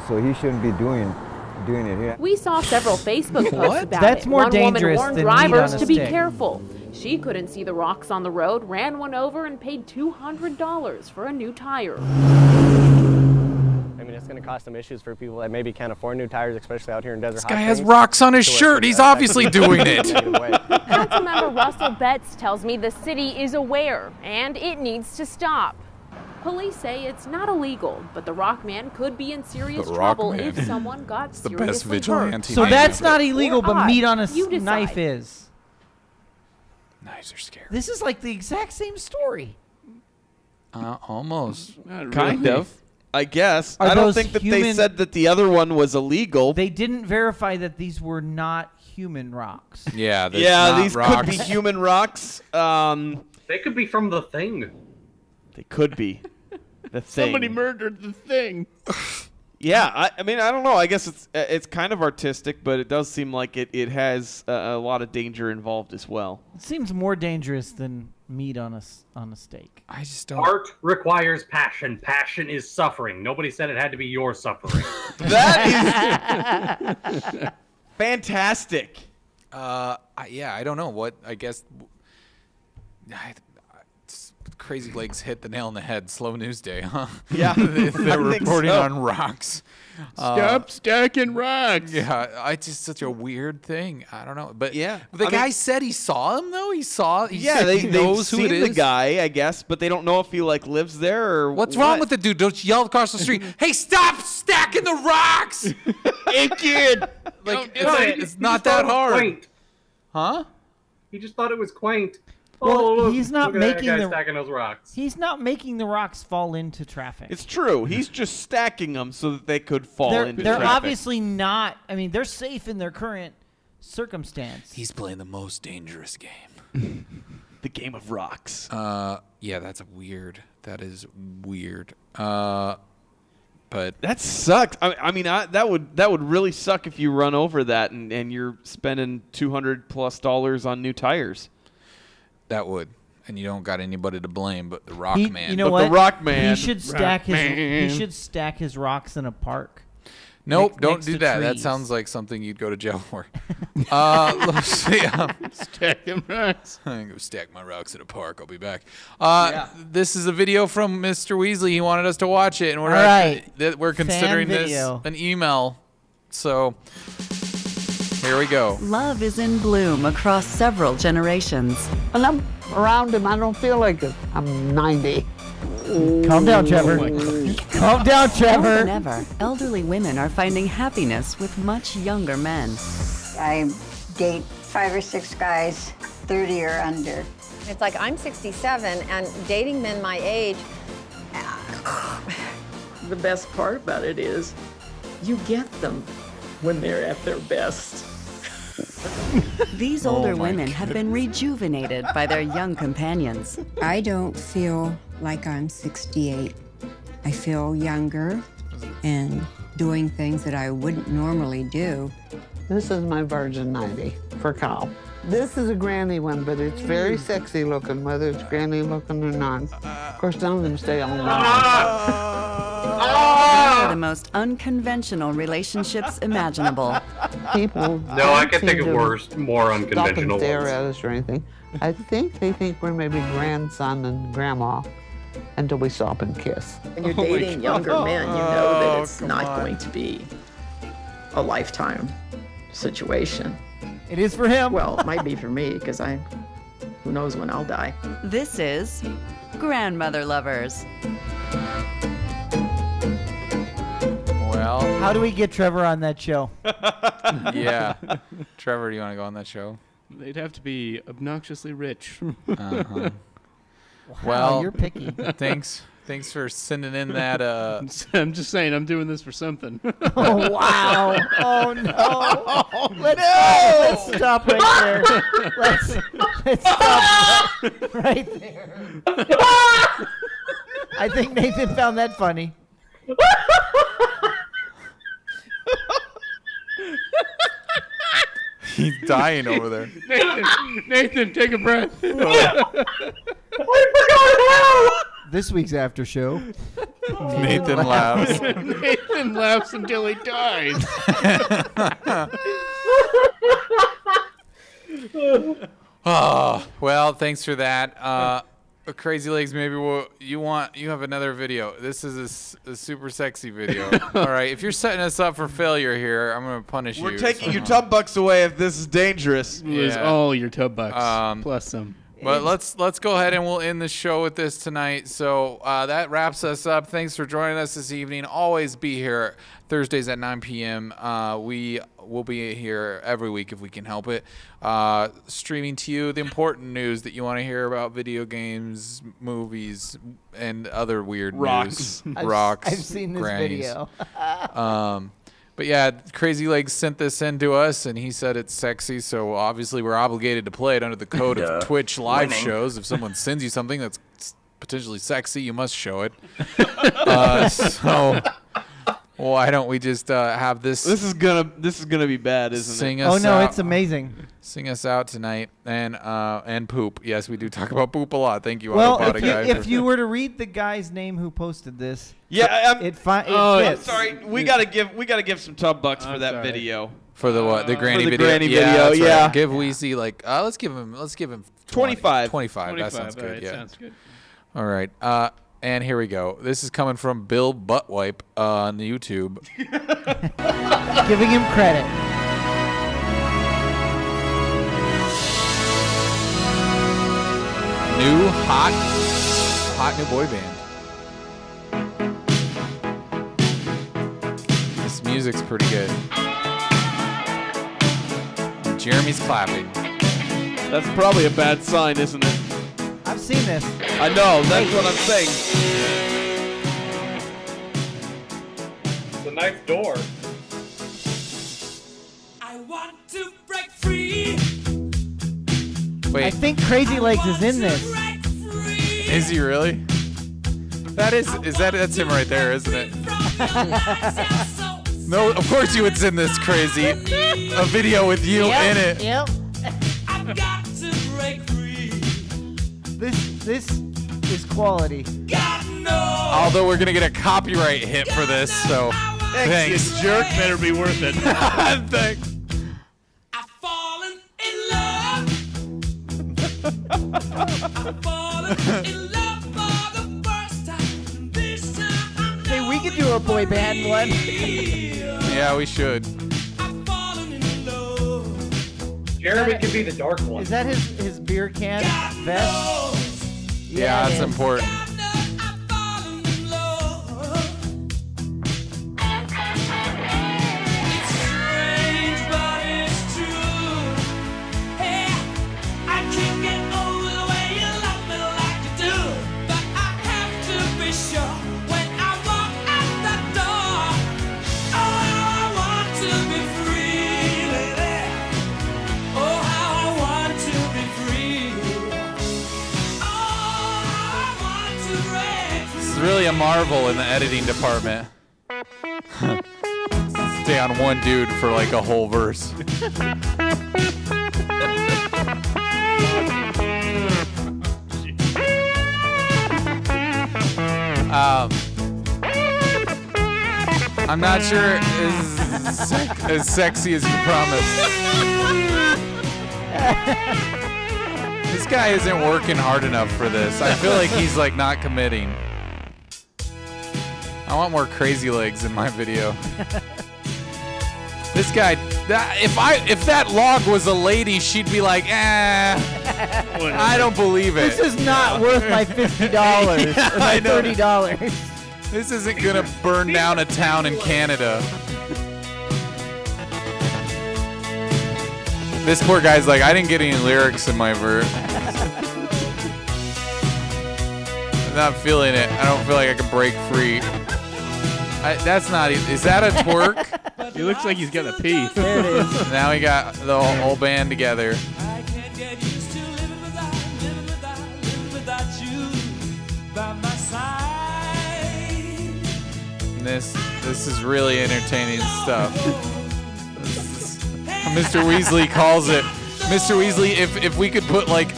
so he shouldn't be doing it here. We saw several Facebook posts about it. More dangerous woman warned than drivers to be careful. She couldn't see the rocks on the road, ran one over, and paid $200 for a new tire. I mean, it's going to cause some issues for people that maybe can't afford new tires, especially out here in Desert Hot Springs. This guy has rocks on his shirt. He's obviously doing it. Councilmember Russell Betts tells me the city is aware and it needs to stop. Police say it's not illegal, but the rock man could be in serious trouble if someone got seriously hurt. So that's not illegal, but meat on a knife is. Knives are scary. This is like the exact same story. Almost. Kind of. I guess. I don't think that they said that the other one was illegal. They didn't verify that these were not human rocks. Yeah, these could be human rocks. They could be from The Thing. They could be. The Thing. Somebody murdered The Thing. Yeah, I mean, I don't know. I guess it's kind of artistic, but it does seem like it has a lot of danger involved as well. It seems more dangerous than meat on a steak. I just don't. Art requires passion. Passion is suffering. Nobody said it had to be your suffering. That is fantastic. Yeah, I don't know what. I guess Crazy Legs hit the nail on the head. Slow news day, huh? Yeah. They're reporting on rocks. Stop stacking rocks. Yeah, it's just such a weird thing. I don't know. But yeah, the guy said he saw him, though. He saw. He knows who it is. The guy, I guess, but they don't know if he like lives there or what's wrong with the dude. Don't yell across the street. Hey, stop stacking the rocks. Hey, kid. Like, it's not that hard. Quaint. Huh? He just thought it was quaint. Well, look, he's not making the stacking those rocks. He's not making the rocks fall into traffic. It's true. He's just stacking them so that they could fall into traffic. They're obviously not. I mean, they're safe in their current circumstance. He's playing the most dangerous game, the game of rocks. Yeah, that's weird. That is weird. But that sucks. I mean, that would really suck if you run over that and you're spending $200+ on new tires. That would, and you don't got anybody to blame but the Rock Man. You know what? The Rock Man. He should stack his rocks in a park. Nope, don't do that. Trees. That sounds like something you'd go to jail for. Let's see. Stacking rocks. I'm gonna go stack my rocks in a park. I'll be back. This is a video from Mr. Weasley. He wanted us to watch it, and we're considering this an email. So. Here we go. Love is in bloom across several generations. And I'm around him. I don't feel like it. I'm 90. Calm down, Trevor. Calm down, Trevor. More than ever, elderly women are finding happiness with much younger men. I date 5 or 6 guys 30 or under. It's like I'm 67 and dating men my age. The best part about it is you get them when they're at their best. These older women have been rejuvenated by their young companions. I don't feel like I'm 68. I feel younger and doing things that I wouldn't normally do. This is my Virgin 90 for Kyle. This is a granny one, but it's very sexy looking, whether it's granny looking or not. Of course, none of them stay on long. These are the most unconventional relationships imaginable. People. No, I can think of worse, more unconventional ones. Stop and stare at us or anything. I think they think we're maybe grandson and grandma until we stop and kiss. When you're dating younger men, you know that it's not going to be a lifetime situation. It is for him. Well, it might be for me, because who knows when I'll die. This is Grandmother Lovers. Well, how do we get Trevor on that show? Yeah. Trevor, do you want to go on that show? They'd have to be obnoxiously rich. Uh-huh. Wow, well, you're picky. Thanks for sending in that. I'm just saying, I'm doing this for something. Oh, wow. Oh, no. Let's stop right there. Let's stop right there. I think Nathan found that funny. He's dying over there. Nathan, take a breath. This week's after show. Nathan laughs. Nathan laughs until he dies. Oh, well, thanks for that. Crazy Legs, maybe you have another video. This is a super sexy video. All right, if you're setting us up for failure here, I'm going to punish you. We're taking your tub bucks away if this is dangerous. Yeah. Lose all your tub bucks, plus some. But let's go ahead and we'll end the show with this tonight. So that wraps us up. Thanks for joining us this evening. Always be here Thursdays at 9 p.m. We will be here every week if we can help it. Streaming to you the important news that you want to hear about video games, movies, and other weird news. Rocks. I've seen this video. But yeah, Crazy Legs sent this in to us, and he said it's sexy, so obviously we're obligated to play it under the code of Twitch live shows. If someone sends you something that's potentially sexy, you must show it. So Why don't we just have this? This is gonna be bad, isn't it? Oh no, it's amazing. Sing us out tonight, and poop. Yes, we do talk about poop a lot. Thank you, well, if you were to read the guy's name who posted this, yeah, I'm sorry. We gotta give some $10 for that video. For the what? The granny video. The granny video. Yeah. Right. Give Weezy like let's give him 25. 25. That sounds good. Right, yeah. Sounds good. All right. And here we go. This is coming from Bill Buttwipe on YouTube. Giving him credit. New hot new boy band. This music's pretty good. Jeremy's clapping. That's probably a bad sign, isn't it? I've seen this. I know. That's what I'm saying. It's a nice door. I want to break free. Wait. I think Crazy Legs is in this. Is he really? That is that that's him right there, isn't it? No, of course you would send this, Crazy. A video with you in it. Yep. I've got to break free. This is quality. Although we're gonna get a copyright hit for this, so thanks. This jerk better be worth it. Thanks. I've fallen in love. I've fallen in love for the first time. This time I know. Hey, we could do a boy band one. Yeah, we should. I've fallen in love. Jeremy could be the dark one. Is that his beer can vest? Yeah, that's important. Really a marvel in the editing department. Stay on one dude for like a whole verse. I'm not sure it's as sexy as you promised. This guy isn't working hard enough for this. I feel like he's like not committing. I want more Crazy Legs in my video. This guy, if that log was a lady, she'd be like, I don't believe it. This is not worth my $50 or my $30. This isn't gonna burn down a town in Canada. This poor guy's like, I didn't get any lyrics in my verse. I'm not feeling it. I don't feel like I can break free. That's not even. Is that a twerk? He looks like he's gonna pee. There it is. Now we got the whole band together. I can't get used to living without you by my side. This is really entertaining stuff. Mr. Weasley calls it. Mr. Weasley, if we could put like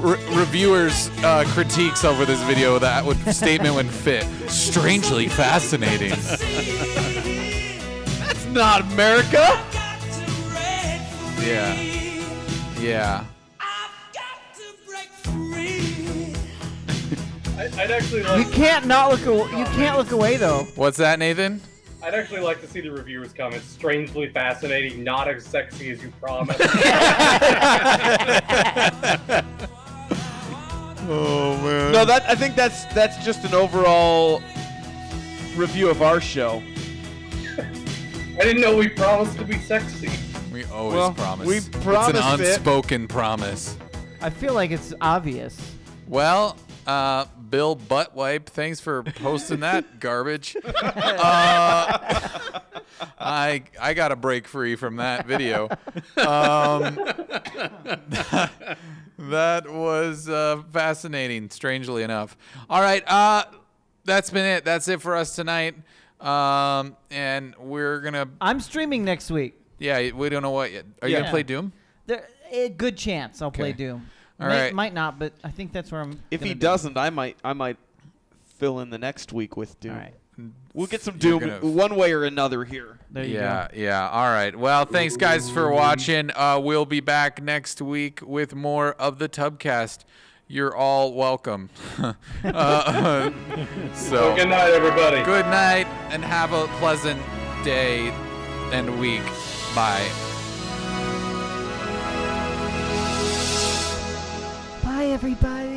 reviewers' critiques over this video, that statement would fit. Strangely fascinating. That's not America. Yeah. Yeah. I'd actually like. You can't not look. You can't look away though. What's that, Nathan? I'd actually like to see the reviewers' comments. Strangely fascinating. Not as sexy as you promised. Oh man. No, I think that's just an overall review of our show. I didn't know we promised to be sexy. We always promise. We promise. It's an unspoken promise. I feel like it's obvious. Well, Bill Buttwipe, thanks for posting that garbage. I got a break free from that video. That was fascinating, strangely enough. All right, that's been it. That's it for us tonight. And we're gonna. I'm streaming next week. Yeah, we don't know what yet. Are you gonna play Doom? A good chance I'll play Doom. All right, might not, but I think that's where I'm. If he doesn't, I might fill in the next week with Doom. All right. We'll get some Doom one way or another here. There you go. All right. Well, thanks, guys, for watching. We'll be back next week with more of the Tubcast. You're all welcome. So good night, everybody. Good night, and have a pleasant day and week. Bye. Bye, everybody.